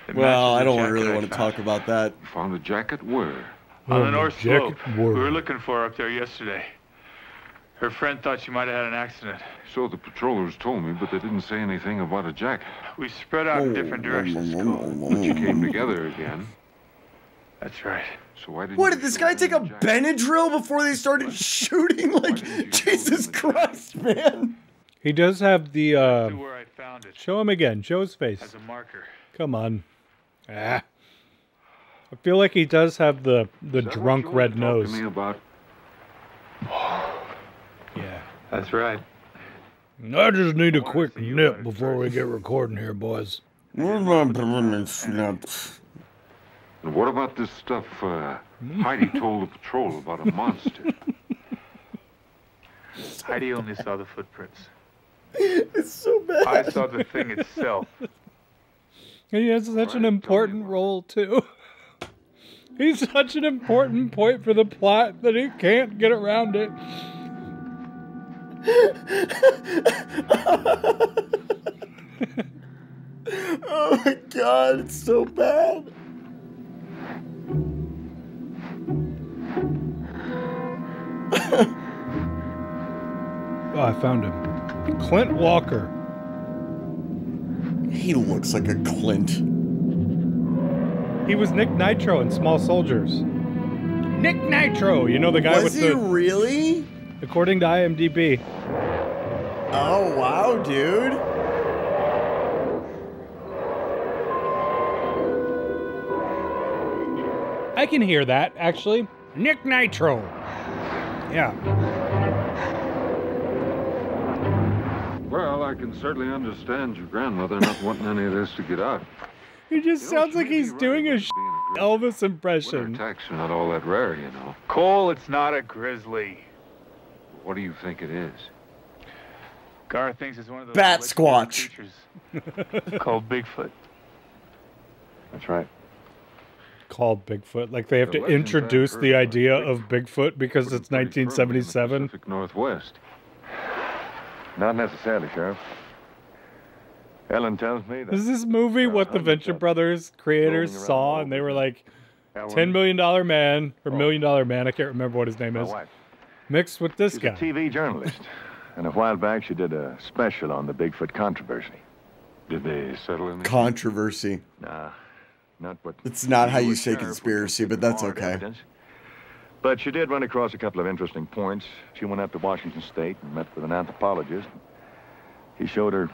It well, I don't really I want to talk about that. You found a jacket where? On the north slope. We were looking for her up there yesterday. Her friend thought she might have had an accident. So the patrollers told me, but they didn't say anything about a jacket. We spread out in different directions. But you came together again. That's right. So why did what, did this guy take a Benadryl before they started shooting? Like, Jesus Christ, man. He does have the, uh... show him again. Show his face. As a marker. Come on. Ah. I feel like he does have the, the drunk red nose. Me about? Yeah. That's right. I just need a quick nip before we get recording here, boys. We're not doing snips. And what about this stuff uh, Heidi told the patrol about a monster? Heidi only saw the footprints. It's so bad. I saw the thing itself. He has such right, an important role, too. He's such an important point for the plot that he can't get around it. Oh my god, it's so bad. Oh, I found him. Clint Walker. He looks like a Clint. He was Nick Nitro in Small Soldiers. Nick Nitro! You know the guy was with the... Was he really? According to I M D B. Oh, wow, dude. I can hear that, actually. Nick Nitro. Yeah. Well, I can certainly understand your grandmother not wanting any of this to get out. He just you know, sounds like he's right doing a, a Elvis impression. Attacks are not all that rare, you know. Cole, it's not a grizzly. What do you think it is? Gar thinks it's one of those Bat Squatch called Bigfoot. That's right. Called Bigfoot. Like they have the to introduce the idea of Bigfoot, Bigfoot because Bigfoot it's nineteen seventy-seven. Pacific Northwest. Not necessarily, Sheriff. Ellen tells me that. Is this movie what the Venture Brothers creators saw and they were like, ten million dollar man or million dollar man? I can't remember what his name is. Mixed with this She's guy. A T V journalist. And a while back, she did a special on the Bigfoot controversy. Did they settle in the controversy? Nah, not what. It's not how you say conspiracy, but that's okay. Evidence. But she did run across a couple of interesting points. She went up to Washington State and met with an anthropologist. He showed her,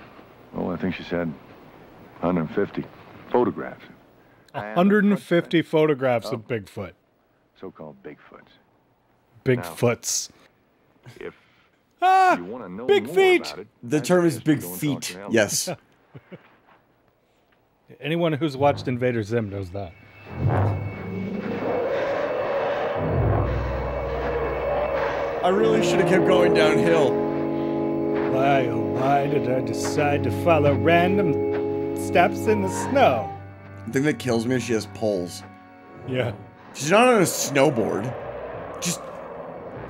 oh, I think she said, one hundred fifty photographs. one hundred fifty photographs of Bigfoot. So-called Bigfoots. Bigfoots. If ah, you want to know big more feet. About it, the term is big feet. Yes. Anyone who's watched Invader Zim knows that. I really should have kept going downhill. Why, oh, why did I decide to follow random steps in the snow? The thing that kills me is she has poles. Yeah. She's not on a snowboard. Just.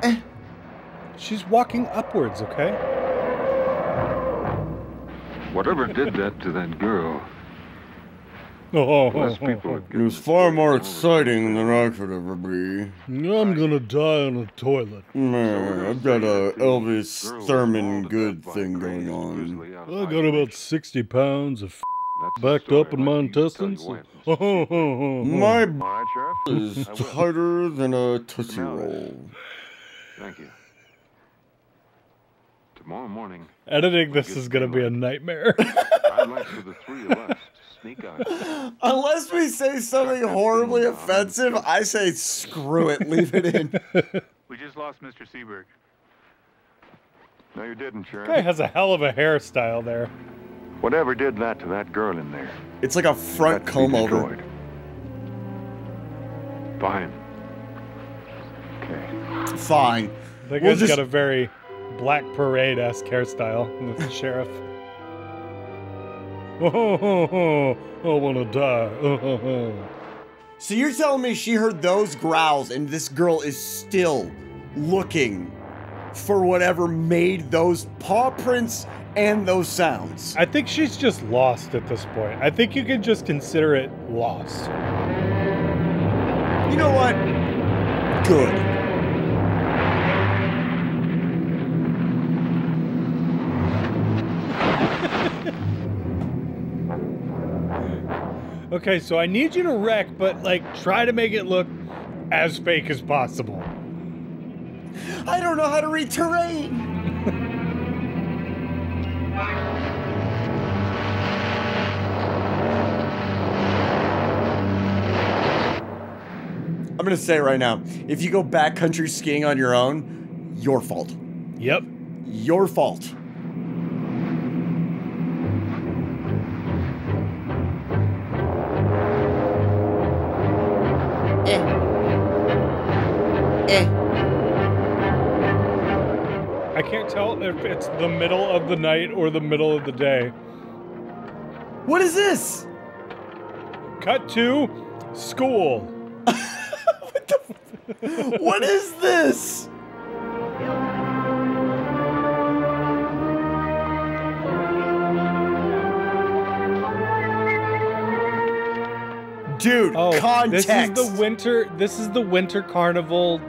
Eh. She's walking upwards, okay? Whatever did that to that girl. Oh, oh, oh, oh. It was far more exciting than I could ever be. I'm gonna die on a toilet. Man, I've got a Elvis Thurman good thing going on. I got about sixty pounds of backed up in my intestines. Oh, oh, oh, oh. My is tighter than a Tootsie Roll. Thank you. Tomorrow morning. Editing this is gonna be a nightmare. I'd like for the three of us to sneak out. Unless we say something horribly offensive, I say screw it, leave it in. We just lost Mister Seberg. No, you didn't, Sheriff. Guy has a hell of a hairstyle there. Whatever did that to that girl in there? It's like a front comb over. Fine. Okay. Fine. The guy's just... got a very Black Parade-esque hairstyle with the sheriff. Oh, oh, oh, oh, I want to die. Oh, oh, oh. So you're telling me she heard those growls and this girl is still looking for whatever made those paw prints and those sounds? I think she's just lost at this point. I think you can just consider it lost. You know what? Good. Okay, so I need you to wreck, but, like, try to make it look as fake as possible. I don't know how to read terrain! I'm gonna say right now, if you go backcountry skiing on your own, your fault. Yep. Your fault. I can't tell if it's the middle of the night or the middle of the day. What is this? Cut to school. What the f What is this? Dude, oh, context. This is the winter. This is the winter carnival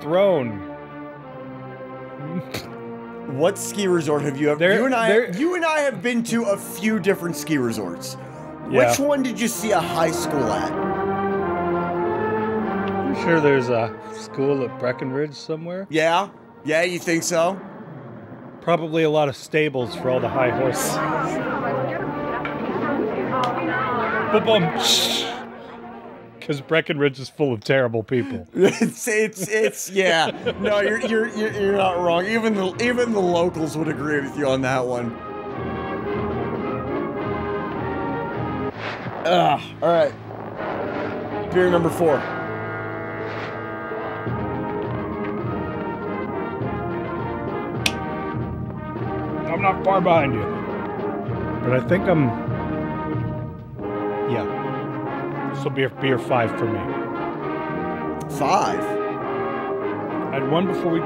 throne. What ski resort have you ever? There, you and I. There, you and I have been to a few different ski resorts. Yeah. Which one did you see a high school at? I'm sure there's a school at Breckenridge somewhere. Yeah. Yeah, you think so? Probably a lot of stables for all the high horses. Because Breckenridge is full of terrible people. it's it's it's yeah. No, you're you're you're not wrong. Even the even the locals would agree with you on that one. Ugh, all right. Beer number four. I'm not far behind you, but I think I'm. Yeah. This will be a beer five for me. Five? I had one before we.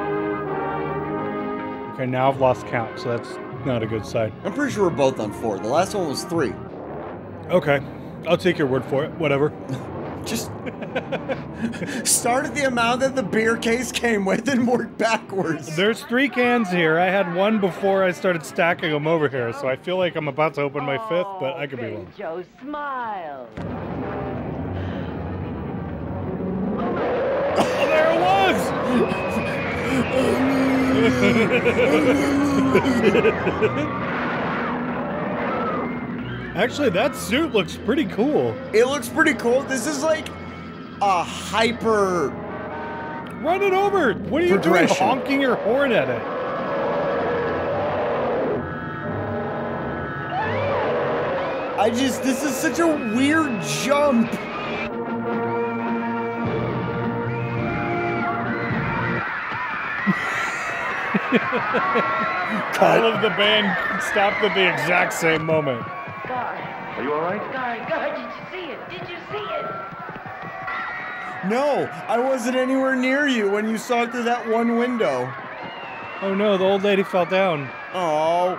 Okay, now I've lost count, so that's not a good sign. I'm pretty sure we're both on four. The last one was three. Okay. I'll take your word for it. Whatever. Just start at the amount that the beer case came with and work backwards. There's three cans here. I had one before I started stacking them over here, so I feel like I'm about to open my fifth, but I could be wrong. Joe smiled. Oh, there it was! Actually, that suit looks pretty cool. It looks pretty cool. This is like a hyper... Run it over! What are you doing honking your horn at it? I just... This is such a weird jump. All of the band stopped at the exact same moment. Are you all right? God, God, did you see it? Did you see it? No, I wasn't anywhere near you when you saw it through that one window. Oh no, the old lady fell down. Oh.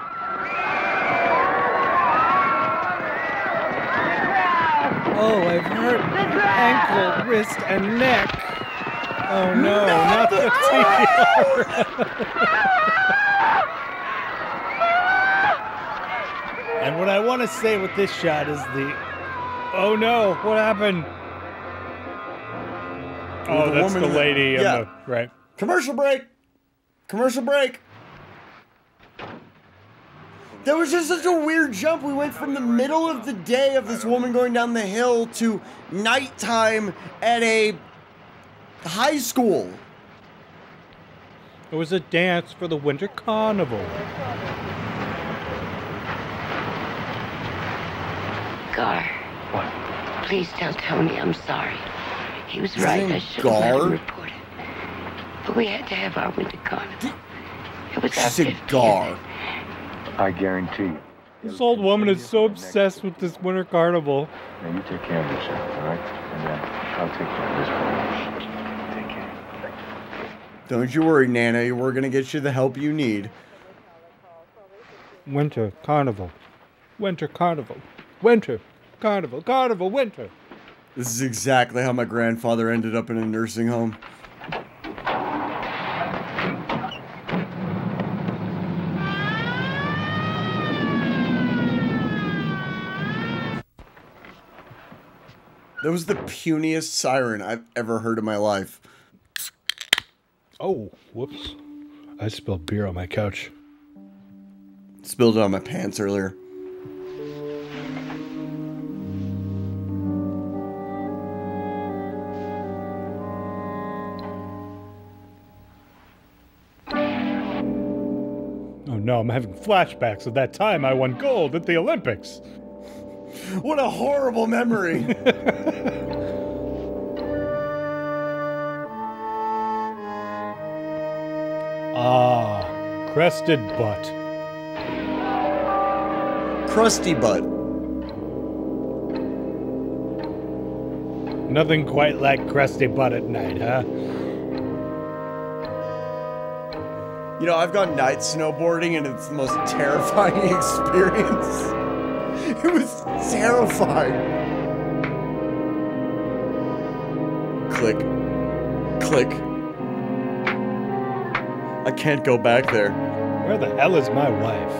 Oh, I've hurt ankle, wrist, and neck. Oh no, not, not the T V. And what I want to say with this shot is the... Oh no, what happened? Oh, that's the lady. Yeah. The, right. Commercial break. Commercial break. There was just such a weird jump. We went from the middle of the day of this woman going down the hill to nighttime at a high school. It was a dance for the winter carnival. Gar. What? Please tell Tony I'm sorry. He was right. I should have let him report it. But we had to have our winter carnival. It was our fiftieth. I guarantee you. This old woman is so obsessed with this winter carnival. Now you take care of yourself, all right? And then I'll take care of this one. Take care. Don't you worry, Nana. We're going to get you the help you need. Winter carnival. Winter carnival. Winter, carnival, carnival, winter. This is exactly how my grandfather ended up in a nursing home. That was the puniest siren I've ever heard in my life. Oh, whoops. I spilled beer on my couch. Spilled it on my pants earlier. No, I'm having flashbacks of that time I won gold at the Olympics. What a horrible memory. Ah. Crested Butt. Crusty Butt. Nothing quite like Crusty Butt at night, huh? You know, I've gone night snowboarding and it's the most terrifying experience. It was terrifying. Click. Click. I can't go back there. Where the hell is my wife?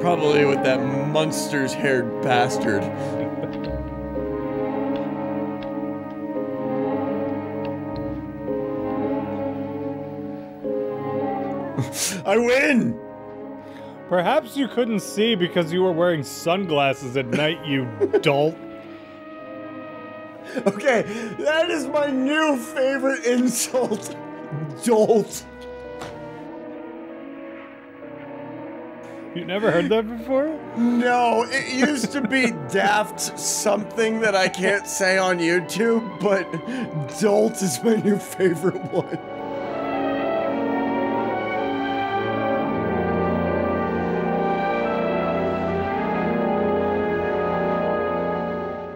Probably with that monsters-haired bastard. I win! Perhaps you couldn't see because you were wearing sunglasses at night, you dolt. Okay, that is my new favorite insult. Dolt. You never heard that before? No, it used to be daft something that I can't say on YouTube, but dolt is my new favorite one.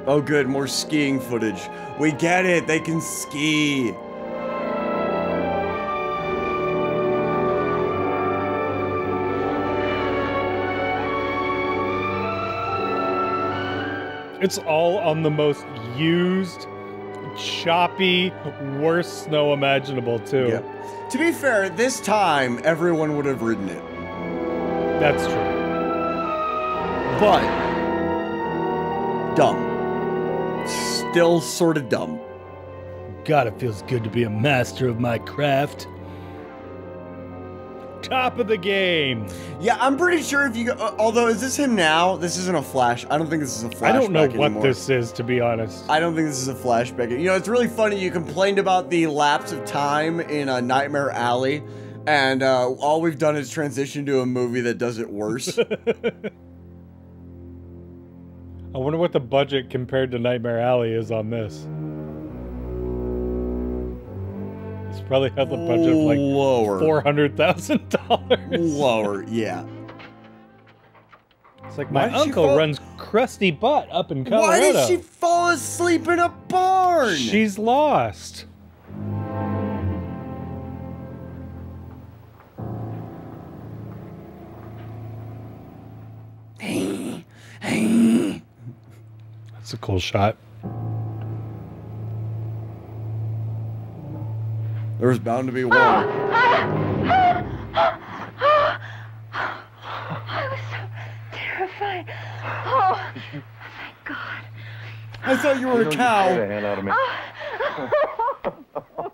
Oh good, more skiing footage. We get it, they can ski. It's all on the most used, choppy, worst snow imaginable too. Yeah. To be fair, this time, everyone would have ridden it. That's true. But, dumb. Still sort of dumb. God, it feels good to be a master of my craft. Top of the game. Yeah, I'm pretty sure if you go, uh, although is this him now? This isn't a flash. I don't think this is a flashback. I don't know what anymore. This is, to be honest. I don't think this is a flashback. You know, it's really funny. You complained about the lapse of time in uh, Nightmare Alley, and uh, all we've done is transition to a movie that does it worse. I wonder what the budget compared to Nightmare Alley is on this. It's probably has a budget of like four hundred thousand dollars. Lower, yeah. It's like my uncle runs Crusty Butt up in Colorado. Why did she fall asleep in a barn? She's lost. Hey, hey. It's a cool shot. There was bound to be one. I was so terrified. Oh, thank God. I thought you were a cow. Get the hell out of me.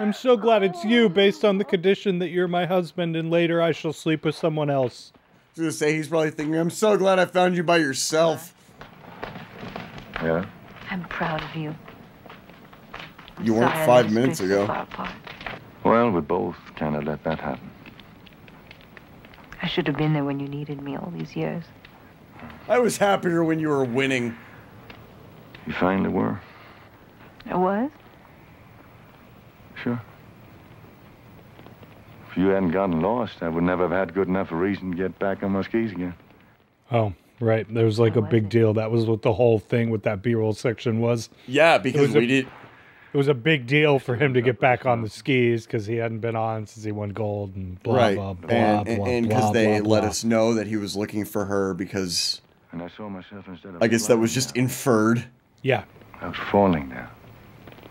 I'm so glad it's you, based on the condition that you're my husband and later I shall sleep with someone else. I was going to say, he's probably thinking, I'm so glad I found you by yourself. Yeah. I'm proud of you. I'm you weren't five minutes ago. So well, we both kind of let that happen. I should have been there when you needed me all these years. I was happier when you were winning. You finally were. I was? Sure. If you hadn't gotten lost, I would never have had good enough a reason to get back on my skis again. Oh. Right, there was like a big deal. That was what the whole thing with that B-roll section was. Yeah, because we did. It was a big deal for him to get back on the skis because he hadn't been on since he won gold and blah, blah, blah, blah, blah, blah. And because they let us know that he was looking for her because... And I saw myself instead of... I guess that was just inferred. Yeah. I was falling there.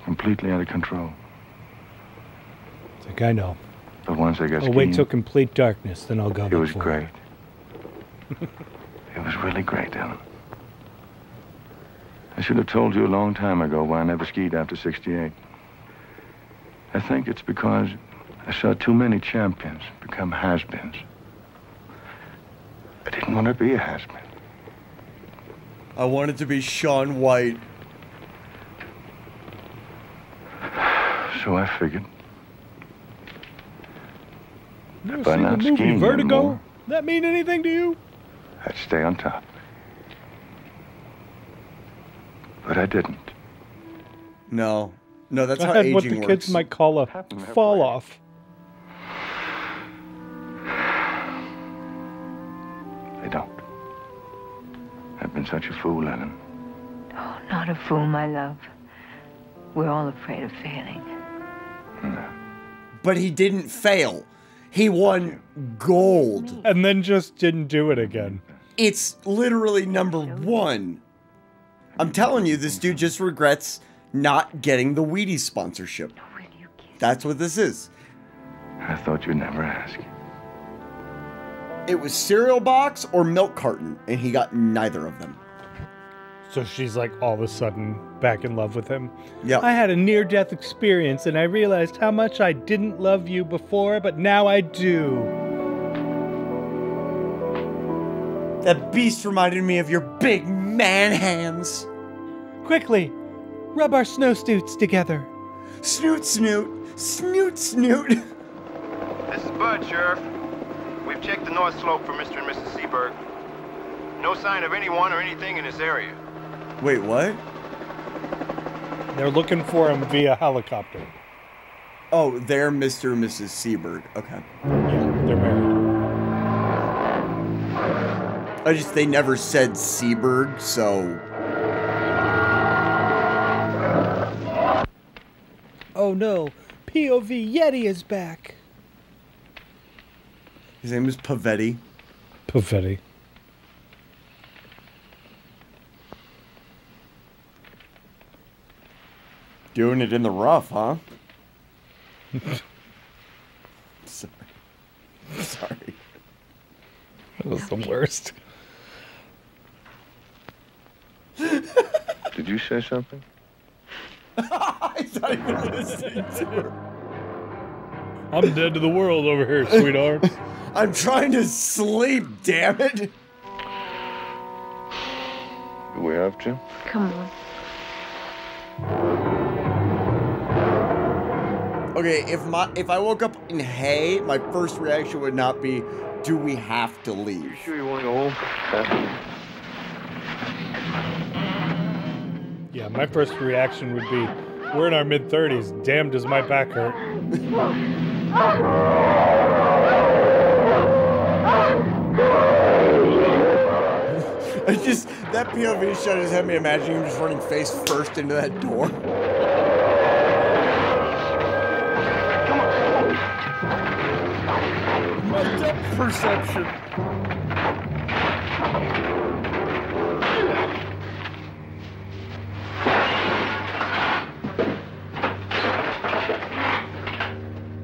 Completely out of control. It's like, I know. But once I got skiing... I'll wait till complete darkness, then I'll go back. It was great. It was really great, Ellen. I should have told you a long time ago why I never skied after sixty-eight. I think it's because I saw too many champions become has-beens. I didn't want to be a has-been. I wanted to be Shaun White. So I figured. You ever seen the movie Vertigo? Does that mean anything to you? I'd stay on top. But I didn't. No. No, that's I how aging works. I had what the works. Kids might call a fall-off. I've been such a fool, Ellen. Oh, not a fool, my love. We're all afraid of failing. No. But he didn't fail. He won gold. And then just didn't do it again. It's literally number one. I'm telling you, this dude just regrets not getting the Wheaties sponsorship. That's what this is. I thought you'd never ask. It was cereal box or milk carton, and he got neither of them. So she's like all of a sudden back in love with him. Yeah. I had a near-death experience, and I realized how much I didn't love you before, but now I do. That beast reminded me of your big man hands. Quickly, rub our snow snoots together. Snoot, snoot, snoot, snoot. This is Bud, Sheriff. We've checked the north slope for Mister and Missus Seaberg. No sign of anyone or anything in this area. Wait, what? They're looking for him via helicopter. Oh, they're Mister and Missus Seabird. Okay. Yeah, they're married. I just, they never said Seabird, so. Oh no, P O V Yeti is back. His name is Pavetti. Pavetti. Doing it in the rough, huh? Sorry. Sorry. That was the worst. Did you say something? I not even listening to her. I'm dead to the world over here, sweetheart. I'm trying to sleep, damn it. We have to. Come on. Okay, if my if I woke up in hay, my first reaction would not be, do we have to leave? You sure you want to go home? Yeah, my first reaction would be, we're in our mid thirties. Damn, does my back hurt. I just, that P O V shot just had me imagining him just running face first into that door. Perception.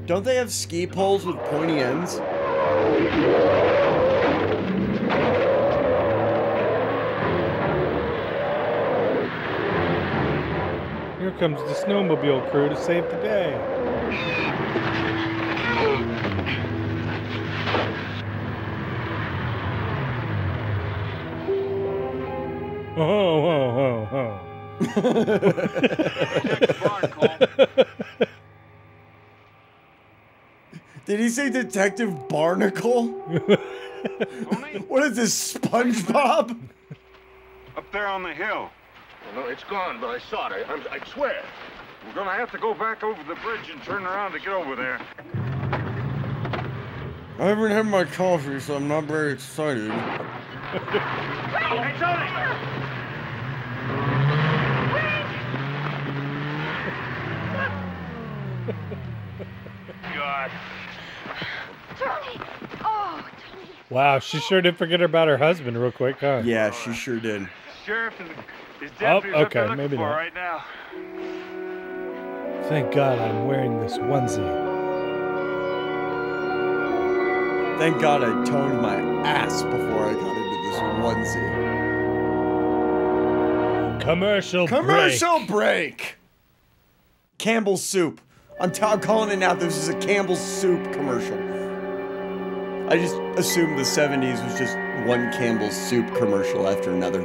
Don't they have ski poles with pointy ends? Here comes the snowmobile crew to save the day. Oh, oh, oh, oh. Did he say Detective Barnacle? What is this, SpongeBob? Up there on the hill. Well, no, it's gone, but I saw it. I, I swear. We're going to have to go back over the bridge and turn around to get over there. I haven't had my coffee, so I'm not very excited. Hey, Tony! God. Tony. Oh, Tony. Wow, she sure did forget about her husband real quick, huh? Yeah, she sure did. The sheriff and his deputies are looking maybe for right now. Thank God I'm wearing this onesie. Thank God I toned my ass before I got into this onesie. Commercial break. Commercial break. Campbell's soup. I'm, t I'm calling it now. This is a Campbell's soup commercial. I just assumed the seventies was just one Campbell's soup commercial after another.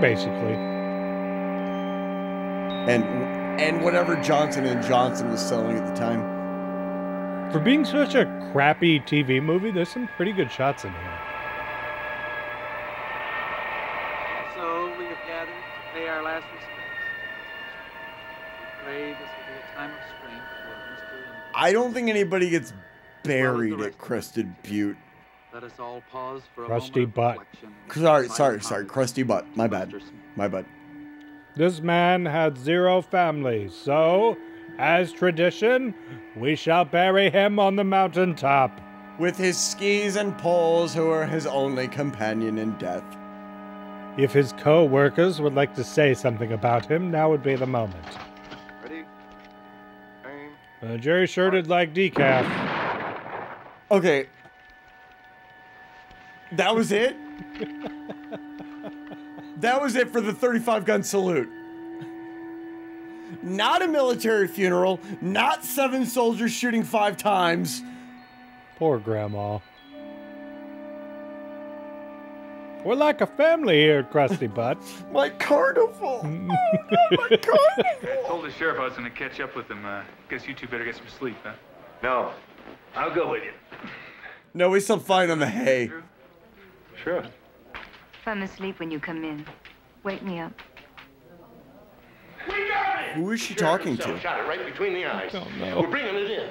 Basically. And and whatever Johnson and Johnson was selling at the time. For being such a crappy T V movie, there's some pretty good shots in here. So we have gathered to pay our last respects. Pray this will be a time of strength. I don't think anybody gets buried at Crested Butte. Let us all pause for a Crusty butt. Sorry, sorry, sorry. Crusty butt. My bad. My bad. This man had zero family, so, as tradition, we shall bury him on the mountaintop. With his skis and poles, who are his only companion in death. If his co-workers would like to say something about him, now would be the moment. Ready? Aim. The jury sure did like decaf. Okay. That was it? That was it for the thirty-five gun salute. Not a military funeral, not seven soldiers shooting five times. Poor grandma. We're like a family here at Crusty Butt. My carnival! Oh, my carnival! I told the sheriff I was going to catch up with him. Uh, guess you two better get some sleep, huh? No, I'll go with you. No, we still fine on the hay. Sure. If I'm asleep when you come in, wake me up. We got it! Who is she talking to? Shot it right between the eyes. I don't know. We're bringing it in.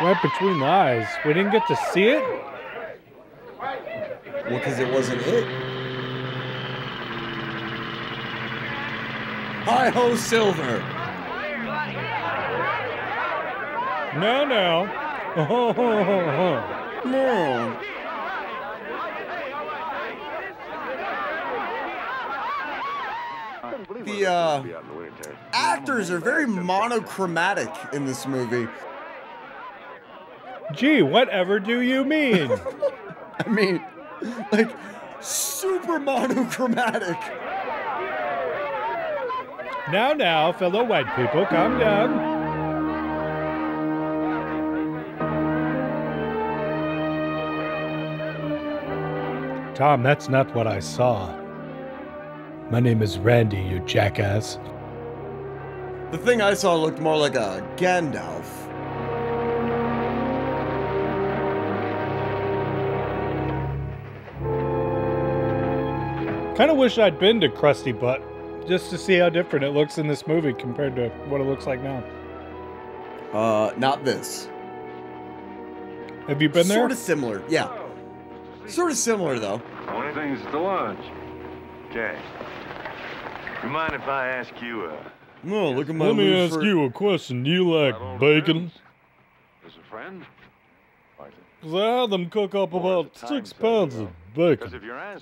Right between the eyes. We didn't get to see it? Well, because it wasn't it. Hi-ho, Silver! No, no. Oh, oh, oh, oh. No. The uh, actors are very monochromatic in this movie. Gee, whatever do you mean? I mean, like, super monochromatic. Now, now, fellow white people, calm down. Tom, that's not what I saw. My name is Randy, you jackass. The thing I saw looked more like a Gandalf. Kinda wish I'd been to Crusty Butt, just to see how different it looks in this movie compared to what it looks like now. Uh, not this. Have you been there? Sort of similar, yeah. Sort of similar, though. Only thing is the lunch. Okay. You mind if I ask you a... No, look at my... Let me ask you a question. Do you like bacon? As a friend? Because I had them cook up about six pounds of bacon.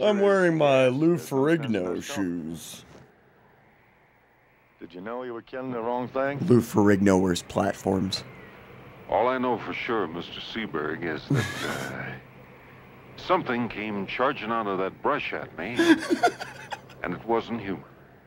I'm wearing my Lou Ferrigno shoes. Did you know you were killing the wrong thing? Lou Ferrigno wears platforms. All I know for sure, Mister Seberg, is that... Uh, something came charging out of that brush at me, and it wasn't human.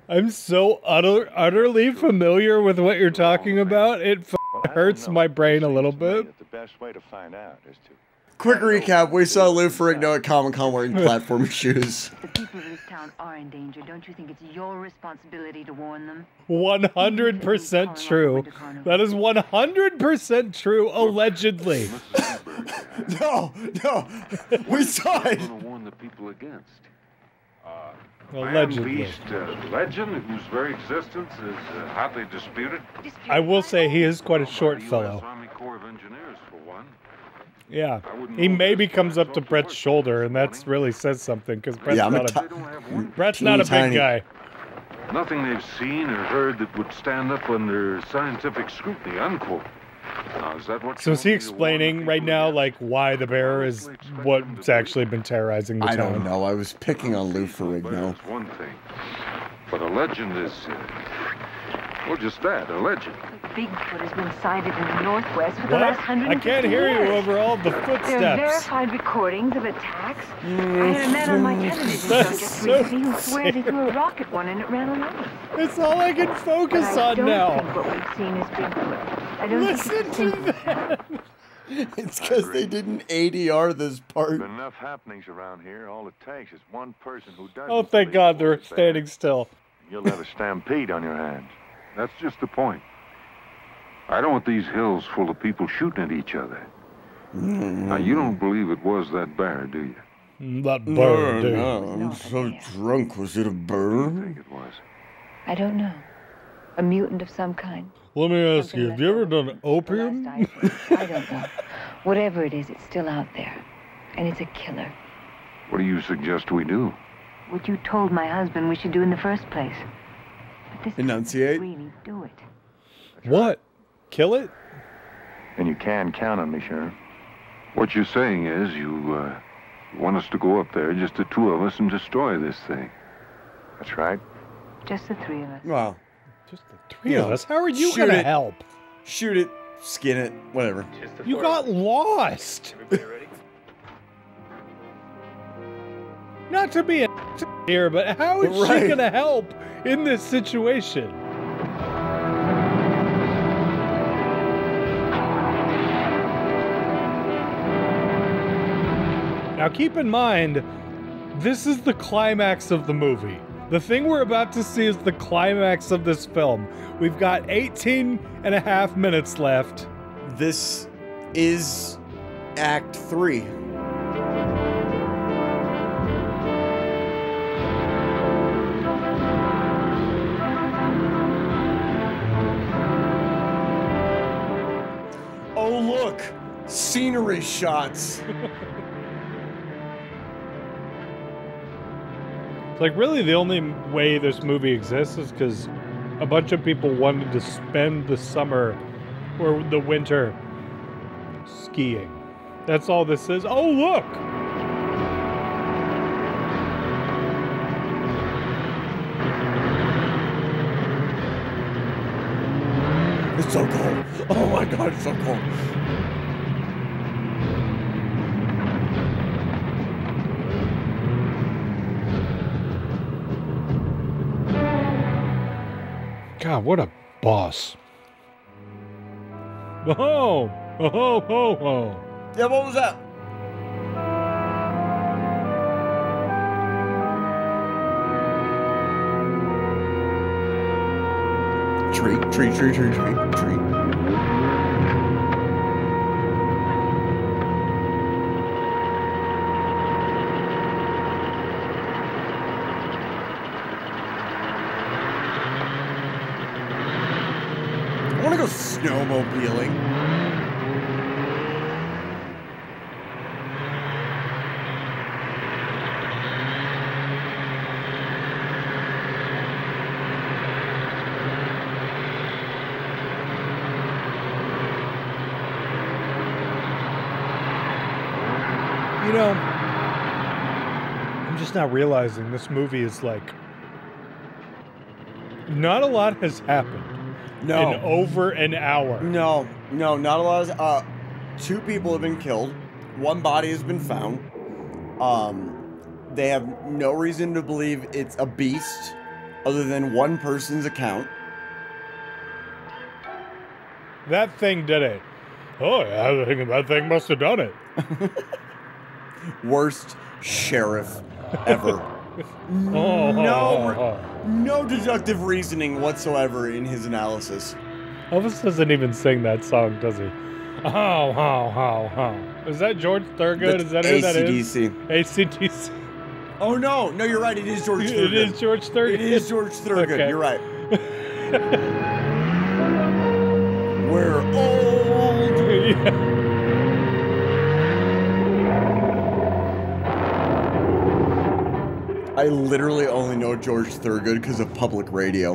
I'm so utter, utterly familiar with what you're talking about. It f hurts my brain a little bit. The best way to find out is to... Quick recap, we saw Lou Ferrigno at Comic-Con wearing platform shoes. The people of this town are in danger. Don't you think it's your responsibility to warn them? one hundred percent true. That is one hundred percent true, allegedly. No, no. We saw it. I'm going to warn the people against. Uh, Allegedly. Beast, uh, legend whose very existence is uh, hotly disputed. I will say he is quite a short fellow. Army Corps of Engineers, for one. Yeah, he maybe comes up to Brett's shoulder, and that really says something, because Brett's, yeah, not, a, Brett's not a big guy. Nothing they've seen or heard that would stand up under scientific scrutiny, unquote. Now, is that what so is he explaining right now, like, why the bear is what's actually been terrorizing the town? I don't know. I was picking on Lou Ferrigno. One thing, but a legend is, uh, well, just that, a legend. Bigfoot has been sighted in the Northwest for the last hundred years. I can't hear you over all the footsteps. There are verified recordings of attacks. I had a man on my television yesterday who swears he threw a rock at one and it ran away. It's all I can focus on now. I don't think what we've seen is Bigfoot. I don't Listen think to that. It's because they didn't A D R this part. Enough happenings around here. All it takes is one person who doesn't. Oh, thank God they're standing still. You'll have a stampede on your hands. That's just the point. I don't want these hills full of people shooting at each other. Mm. Now, you don't believe it was that bear, do you? That bear, no, do you? No, I'm so drunk. Was it a bear? I think it was. I don't know. A mutant of some kind. Let me ask Something you, have you ever done opium? I don't know. Whatever it is, it's still out there. and it's a killer. What do you suggest we do? What you told my husband we should do in the first place. But this Enunciate. Really do it. What? Kill it? And you can count on me, Sheriff. What you're saying is you uh, want us to go up there, just the two of us, and destroy this thing. That's right. Just the three of us. Well, just the three you know, of us? How are you going to help? Shoot it, skin it, whatever. You got lost. Ready? Not to be a here, but how is right. she going to help in this situation? Now keep in mind, this is the climax of the movie. The thing we're about to see is the climax of this film. We've got eighteen and a half minutes left. This is Act Three. Oh look, scenery shots. Like, really, the only way this movie exists is because a bunch of people wanted to spend the summer or the winter skiing. That's all this is. Oh, look! It's so cold. Oh, my God, it's so cold. God, what a boss. Oh, ho, ho, ho, ho. Yeah, what was that? Tree, tree, tree, tree, tree, tree. Snowmobiling. You know, I'm just not realizing this movie is like, not a lot has happened. No. In over an hour. No, no, not a lot of, uh, two people have been killed. One body has been found. Um, they have no reason to believe it's a beast other than one person's account. That thing did it. Oh, yeah, I think that thing must have done it. Worst sheriff ever. No, no, no deductive reasoning whatsoever in his analysis. Elvis doesn't even sing that song, does he? How, how, how, how. Is that George Thurgood? That's is that who that is? A C D C. Oh, no. No, you're right. It is George Thurgood. It is George Thurgood. It is George Thurgood. Okay. You're right. We're old. Yeah. I literally only know George Thurgood because of public radio,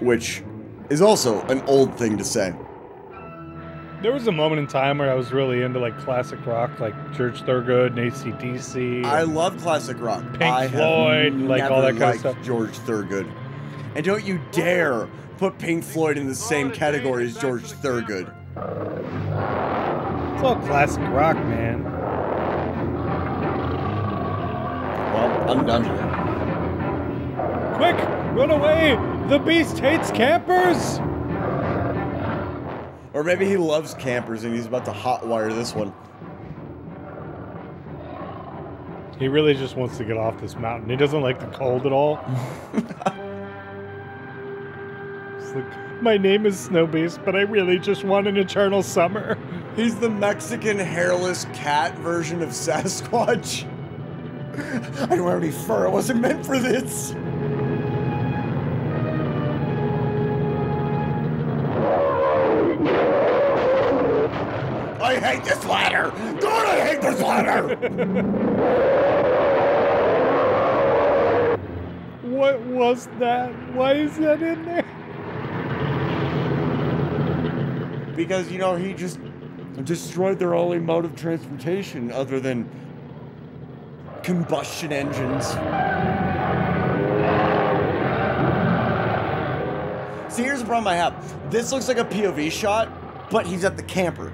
which is also an old thing to say. There was a moment in time where I was really into like classic rock, like George Thurgood and A C D C. I love classic rock. Pink I Floyd, like all that kind of stuff. George Thurgood. And don't you dare put Pink Floyd in the same category as George Thurgood. It's all classic rock, man. I'm done. Quick, run away! The beast hates campers! Or maybe he loves campers and he's about to hotwire this one. He really just wants to get off this mountain. He doesn't like the cold at all. It's like, my name is Snowbeast, but I really just want an eternal summer. He's the Mexican hairless cat version of Sasquatch. I don't have any fur. I wasn't meant for this. I hate this ladder! God, I hate this ladder! What was that? Why is that in there? Because, you know, he just destroyed their only mode of transportation other than combustion engines. See, here's the problem I have. This looks like a P O V shot, but he's at the camper.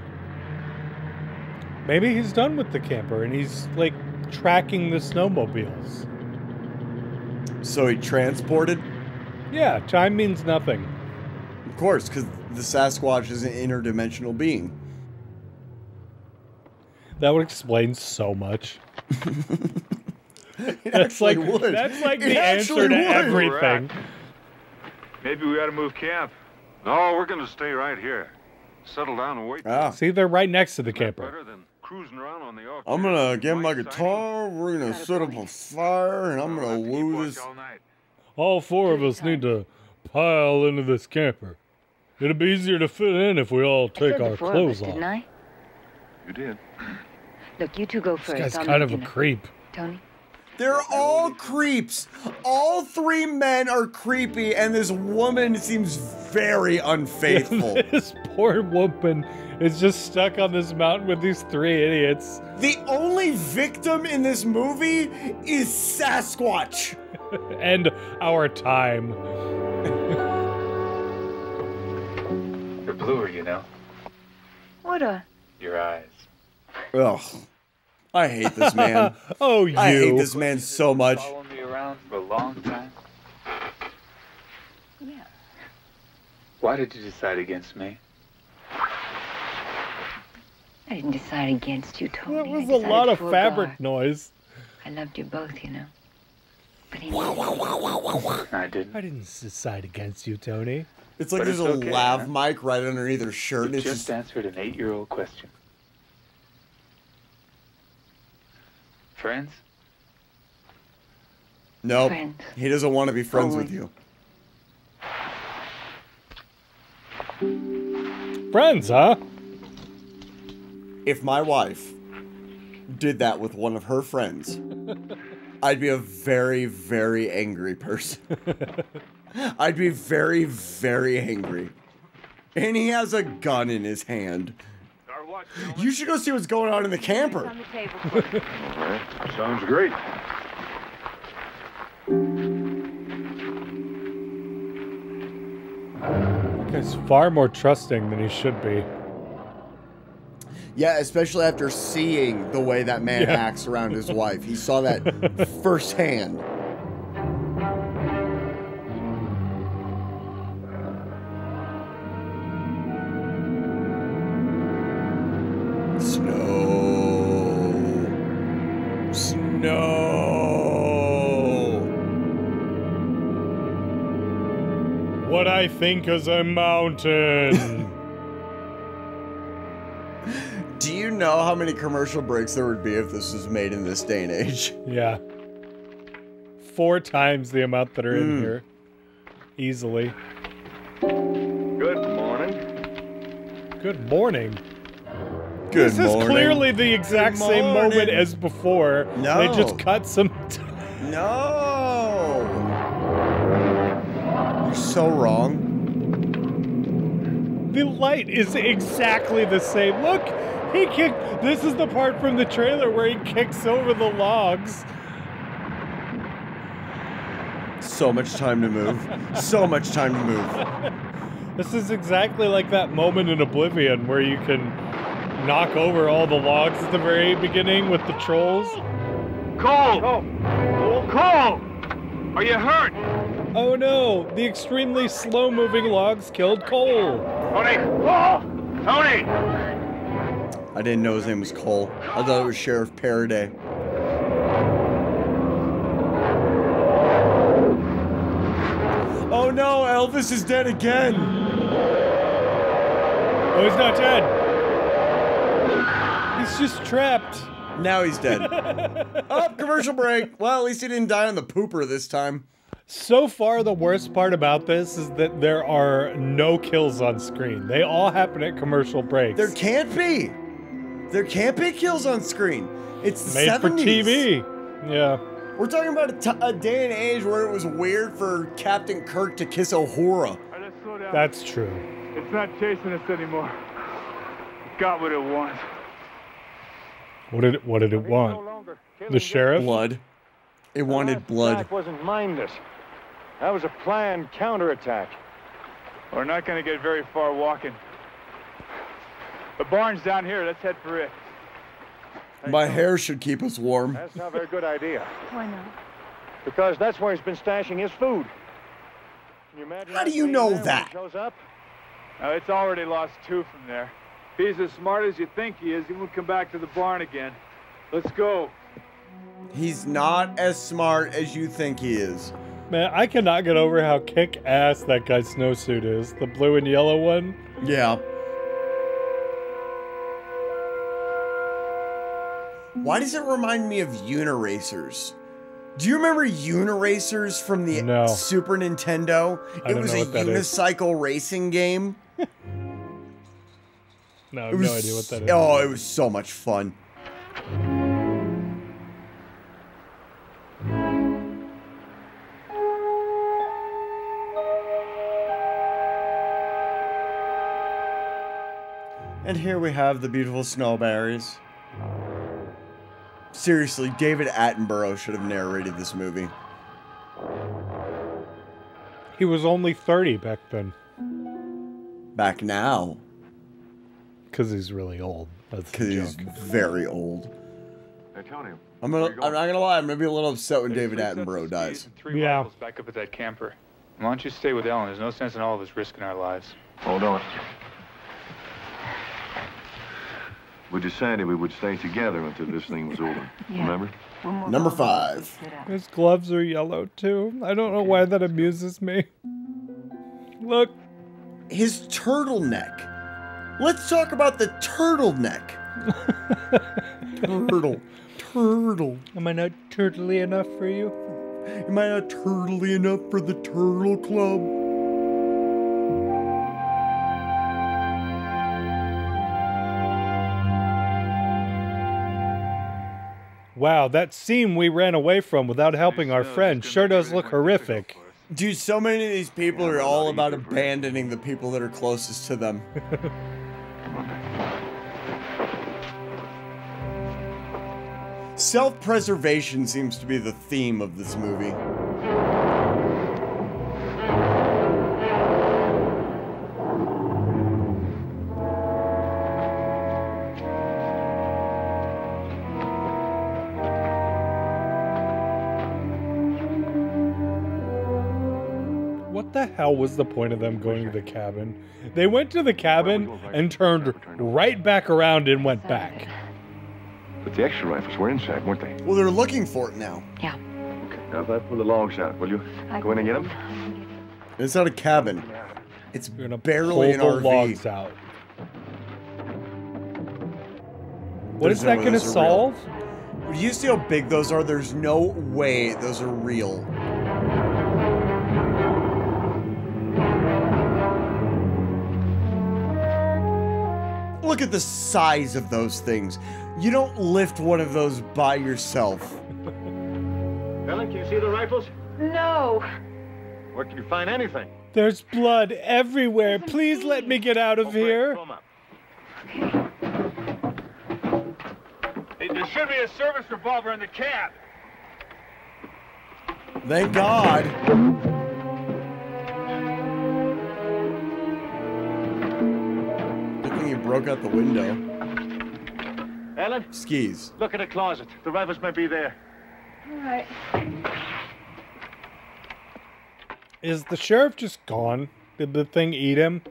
Maybe he's done with the camper and he's, like, tracking the snowmobiles. So he transported? Yeah, time means nothing. Of course, because the Sasquatch is an interdimensional being. That would explain so much. That's like would. That's like it the answer to would. Everything. Maybe we ought to move camp. No, we're going to stay right here. Settle down and wait. Ah. See, they're right next to the camper. On the I'm going to get my guitar, we're going to set up a fire, and I'm going to woo this. All four of us need to pile into this camper. It'll be easier to fit in if we all take our clothes off. Didn't I? You did. Look, you two go first. This guy's kind of a creep. Tony? They're all creeps. All three men are creepy, and this woman seems very unfaithful. This poor woman is just stuck on this mountain with these three idiots. The only victim in this movie is Sasquatch. And our time. You're bluer, you know. What a... Your eyes. Ugh. I hate this man. Oh, you. I hate this man so much. Follow me around for a long time. Yeah. Why did you decide against me? I didn't decide against you, Tony. That was a lot of fabric noise. I loved you both, you know. But he I didn't. I didn't decide against you, Tony. It's like but there's it's a okay, lav huh? mic right underneath her shirt. You it's just, just answered an eight-year-old question. Friends? No, nope. He doesn't want to be friends Always. with you. Friends, huh? If my wife did that with one of her friends, I'd be a very, very angry person. I'd be very, very angry. And he has a gun in his hand. You should go see what's going on in the camper. On the table. All right. Sounds great. He's far more trusting than he should be. Yeah, especially after seeing the way that man yeah. acts around his wife. He saw that firsthand. I think is a mountain. Do you know how many commercial breaks there would be if this was made in this day and age? Yeah. Four times the amount that are mm. in here. Easily. Good morning. Good morning. Good this morning. This is clearly the exact same moment as before. No. They just cut some... No. So wrong. The light is exactly the same. Look, he kicked. This is the part from the trailer where he kicks over the logs. So much time to move. So much time to move. This is exactly like that moment in Oblivion where you can knock over all the logs at the very beginning with the trolls. Cole! Cole! Cole! Are you hurt? Oh no! The extremely slow-moving logs killed Cole! Tony! Cole! Tony! I didn't know his name was Cole. I thought it was Sheriff Paraday. Oh no! Elvis is dead again! Oh, he's not dead! He's just trapped! Now he's dead. Oh, commercial break! Well, at least he didn't die on the pooper this time. So far, the worst part about this is that there are no kills on screen. They all happen at commercial breaks. There can't be! There can't be kills on screen. It's the made seventies. For T V. Yeah. We're talking about a, t a day and age where it was weird for Captain Kirk to kiss Uhura. That's true. It's not chasing us anymore. It got what it wants. What did it, what did it want? No the sheriff? Blood. It wanted blood. That wasn't mindless. That was a planned counterattack. We're not going to get very far walking. The barn's down here. Let's head for it. My hair should keep us warm. That's not a very good idea. Why not? Because that's where he's been stashing his food. Can you imagine? How do you know that? Shows up? Uh, it's already lost two from there. If he's as smart as you think he is, he won't come back to the barn again. Let's go. He's not as smart as you think he is. Man, I cannot get over how kick-ass that guy's snowsuit is. The blue and yellow one. Yeah. Why does it remind me of Uniracers? Do you remember Uniracers from the no. Super Nintendo? It was a unicycle racing game. No, I have was, no idea what that is. Oh, it was so much fun. And here we have the beautiful snowberries. Seriously, David Attenborough should have narrated this movie. He was only thirty back then. Back now. Because he's really old. That's because he's very old. Hey, Tony, I'm gonna. I'm not gonna lie. I'm gonna be a little upset when David Attenborough dies. Three yeah. Back up at that camper. Why don't you stay with Ellen? There's no sense in all of us risking our lives. Hold on. We decided we would stay together until this thing was over. Yeah. Remember? Number five. His gloves are yellow, too. I don't know why that amuses me. Look. His turtleneck. Let's talk about the turtleneck. Turtle. Turtle. Am I not turtly enough for you? Am I not turtly enough for the Turtle Club? Wow, that scene we ran away from without helping our friend sure does look horrific. Dude, so many of these people are all about abandoning the people that are closest to them. Self-preservation seems to be the theme of this movie. Hell was the point of them going to the cabin? They went to the cabin and turned right back around and went back. But the extra rifles were inside, weren't they? Well, they're looking for it now. Yeah. Okay, now if I pull the logs out, will you go in and get them? It's not a cabin. It's barely an R V. Pull the logs out. What is that going to solve? Do you see how big those are? There's no way those are real. Look at the size of those things. You don't lift one of those by yourself. Ellen, can you see the rifles? No. Where can you find anything? There's blood everywhere. Please let me get out of okay, here. Up. Hey, there should be a service revolver in the cab. Thank God. Broke out the window. Ellen? Skis. Look in the closet. The rivers may be there. All right. Is the sheriff just gone? Did the thing eat him?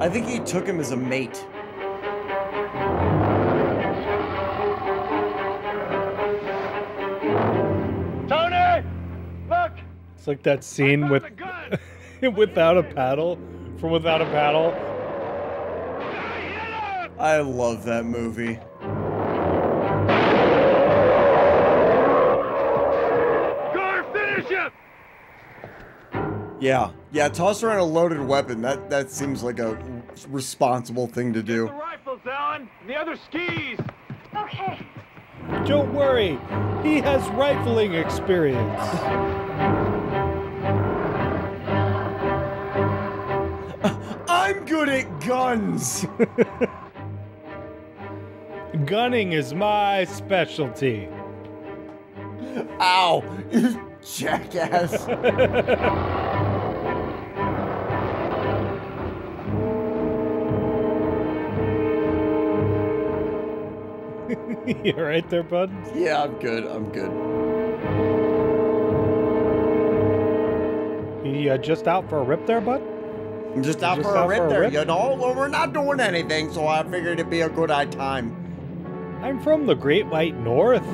I think he took him as a mate. Tony! Look! It's like that scene with... without a paddle. From Without a Paddle. I love that movie. Gar, finish him! Yeah, yeah. Toss around a loaded weapon. That that seems like a responsible thing to do. Get the rifles belts, Alan, and the other skis. Okay. Don't worry, he has rifling experience. I'm good at guns. Gunning is my specialty. Ow, you jackass. You all right there, bud? Yeah, I'm good. I'm good. You uh, just out for a rip there, bud? I'm just out, just for, out a rip for a there, rip there, you know? Well, we're not doing anything, so I figured it'd be a good time. I'm from the Great White North.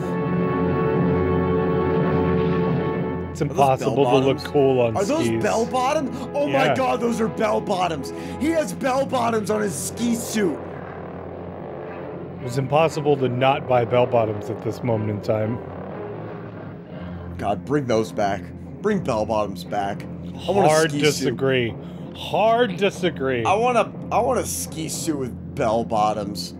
It's impossible to look cool on skis. Are those bell-bottoms? Oh yeah. My God, those are bell-bottoms. He has bell-bottoms on his ski suit. It was impossible to not buy bell-bottoms at this moment in time. God, bring those back. Bring bell-bottoms back. I want Hard a ski disagree. Suit. Hard disagree. I want a, I want a ski suit with bell-bottoms.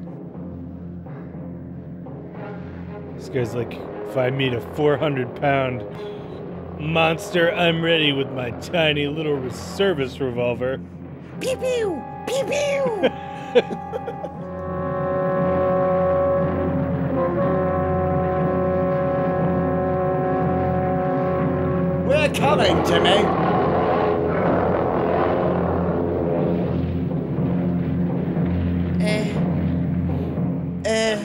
This guy's like, if I meet a four hundred pound monster, I'm ready with my tiny little service revolver. Pew pew! Pew pew! We're coming, Timmy! Eh. Eh.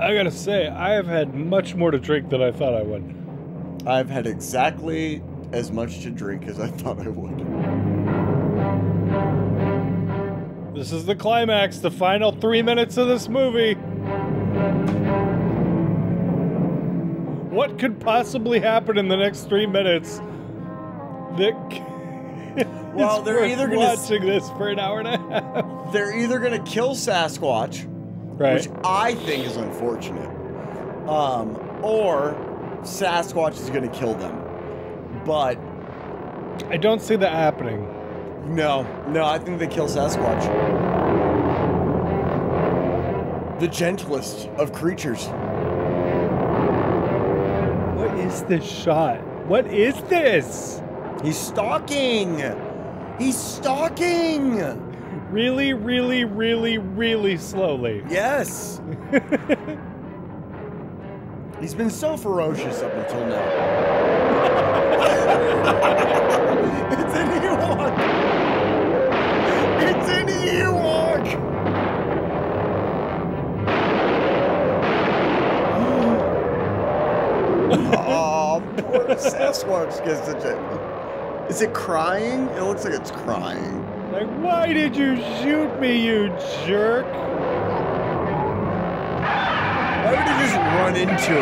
I gotta say, I have had much more to drink than I thought I would. I've had exactly as much to drink as I thought I would. This is the climax, the final three minutes of this movie. What could possibly happen in the next three minutes that well, they're either gonna watching this for an hour and a half? They're either gonna kill Sasquatch, right, which I think is unfortunate, um, or Sasquatch is going to kill them. But I don't see that happening. No, no, I think they kill Sasquatch. The gentlest of creatures. What is this shot? What is this? He's stalking. He's stalking. Really, really, really, really slowly. Yes. He's been so ferocious up until now. It's an Ewok. It's an Ewok. Oh, poor Sasquatch gets the jail. Is it crying? It looks like it's crying. Like, why did you shoot me, you jerk? Why would he just run into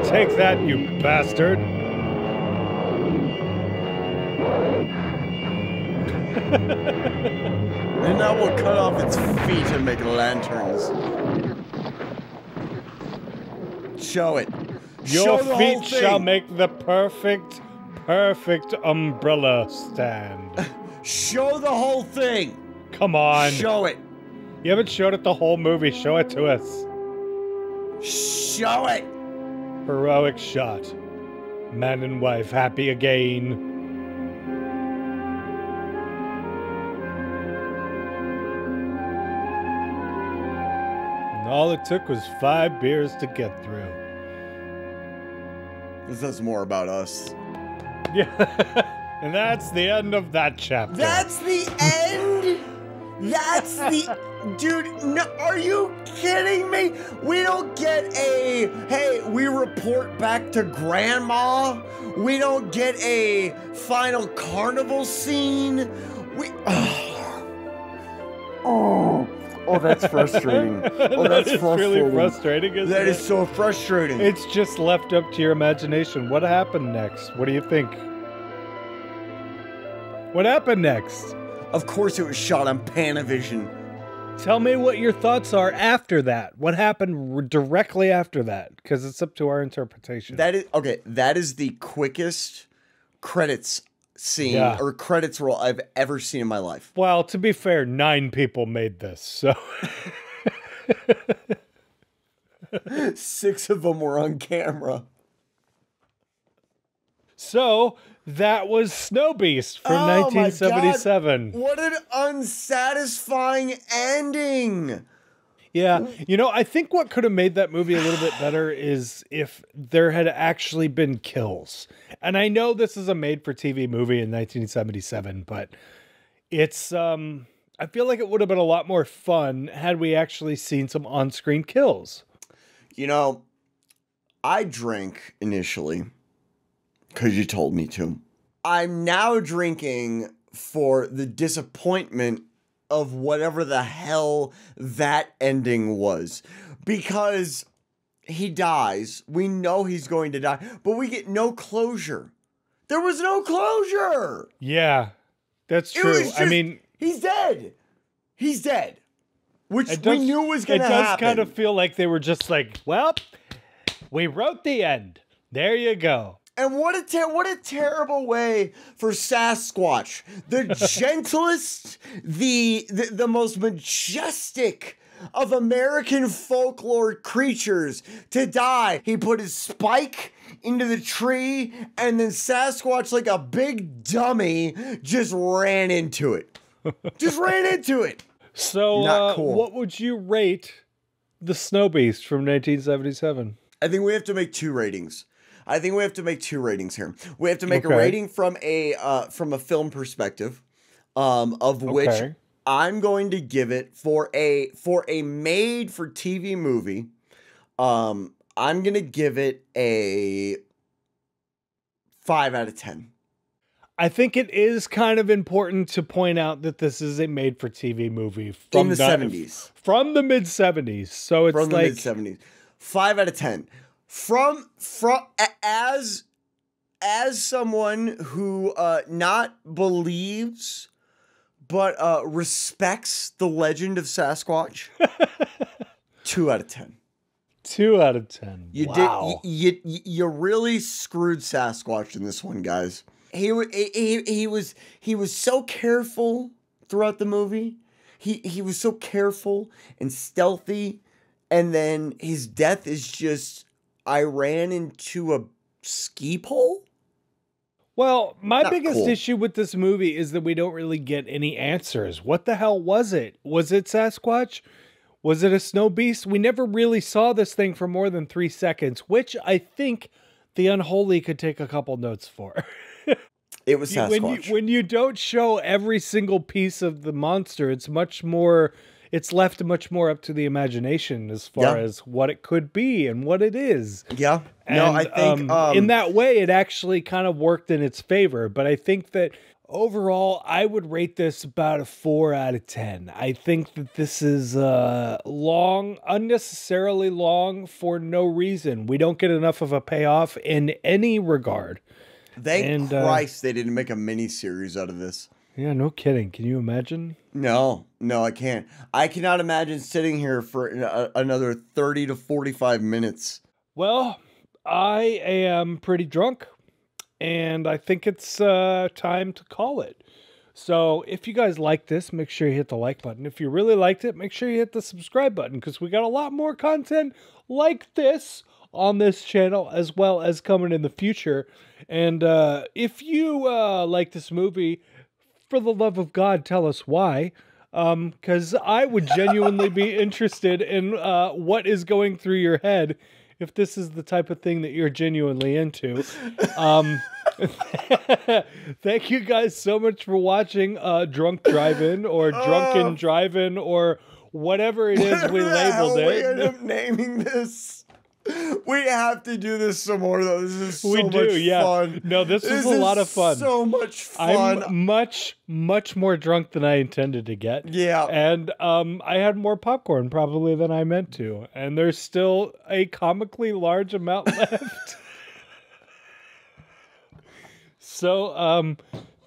it? Take that, you bastard. And now we'll cut off its feet and make lanterns. Show it. Your Show feet shall make the perfect... perfect umbrella stand. Show the whole thing. Come on. Show it. You haven't showed it the whole movie. Show it to us. Show it. Heroic shot. Man and wife happy again. And all it took was five beers to get through. This is more about us. Yeah, and that's the end of that chapter. That's the end? That's the... Dude, no, are you kidding me? We don't get a, hey, we report back to Grandma. We don't get a final carnival scene. We... Oh, oh, oh that's frustrating. Oh, that that's is frustrating. Really frustrating, isn't that it? Is so frustrating. It's just left up to your imagination. What happened next? What do you think? What happened next? Of course it was shot on Panavision. Tell me what your thoughts are after that. What happened directly after that? Because it's up to our interpretation. That is okay. That is the quickest credits scene yeah. or credits roll I've ever seen in my life. Well, to be fair, nine people made this, so... Six of them were on camera. So... that was Snowbeast from oh nineteen seventy-seven. What an unsatisfying ending. Yeah. You know, I think what could have made that movie a little bit better is if there had actually been kills. And I know this is a made-for-T V movie in nineteen seventy-seven, but it's, um, I feel like it would have been a lot more fun had we actually seen some on-screen kills. You know, I drank initially... because you told me to. I'm now drinking for the disappointment of whatever the hell that ending was. Because he dies. We know he's going to die. But we get no closure. There was no closure! Yeah, that's true. Just, I mean... he's dead! He's dead. Which we does, knew was going to happen. It does kind of feel like they were just like, well, we wrote the end. There you go. And what a ter what a terrible way for Sasquatch, the gentlest, the, the the most majestic of American folklore creatures, to die. He put his spike into the tree, and then Sasquatch, like a big dummy, just ran into it. Just ran into it. So, not uh, cool. What would you rate the Snowbeast from nineteen seventy-seven? I think we have to make two ratings. I think we have to make two ratings here. We have to make okay. a rating from a uh, from a film perspective, um, of which okay. I'm going to give it for a for a made for T V movie. Um, I'm gonna give it a five out of ten. I think it is kind of important to point out that this is a made for T V movie from in the seventies, from the mid seventies. So it's from the like mid seventies. Five out of ten. From from as as someone who uh, not believes but uh, respects the legend of Sasquatch, two out of ten. Two out of ten. You wow. did you, you you really screwed Sasquatch in this one, guys. He he he was he was so careful throughout the movie. He he was so careful and stealthy, and then his death is just. I ran into a ski pole? Well, my Not biggest cool. issue with this movie is that we don't really get any answers. What the hell was it? Was it Sasquatch? Was it a snow beast? We never really saw this thing for more than three seconds, which I think the Unholy could take a couple notes for. It was Sasquatch. When you, when you don't show every single piece of the monster, it's much more... it's left much more up to the imagination as far yeah. as what it could be and what it is. Yeah. And, no, I think... Um, um, in that way, it actually kind of worked in its favor. But I think that overall, I would rate this about a four out of ten. I think that this is uh, long, unnecessarily long for no reason. We don't get enough of a payoff in any regard. Thank and, Christ uh, they didn't make a miniseries out of this. Yeah, no kidding. Can you imagine? No, no, I can't. I cannot imagine sitting here for a, another thirty to forty-five minutes. Well, I am pretty drunk, and I think it's uh, time to call it. So if you guys like this, make sure you hit the like button. If you really liked it, make sure you hit the subscribe button, because we got a lot more content like this on this channel, as well as coming in the future. And uh, if you uh, like this movie... for the love of God, tell us why, um, because I would genuinely be interested in uh, what is going through your head if this is the type of thing that you're genuinely into. Um, thank you guys so much for watching uh, Drunk Drive-In or Drunken Drive-In or whatever it is we labeled it. We end up naming this. We have to do this some more, though. This is so we do, much yeah. fun. No, this, this was a lot of fun. So much fun. I'm much, much more drunk than I intended to get. Yeah. And um, I had more popcorn probably than I meant to. And there's still a comically large amount left. So um,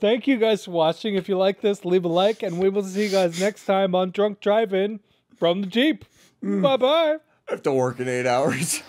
thank you guys for watching. If you like this, leave a like. And we will see you guys next time on Drunk Drive-In from the Jeep. Bye-bye. Mm. I have to work in eight hours.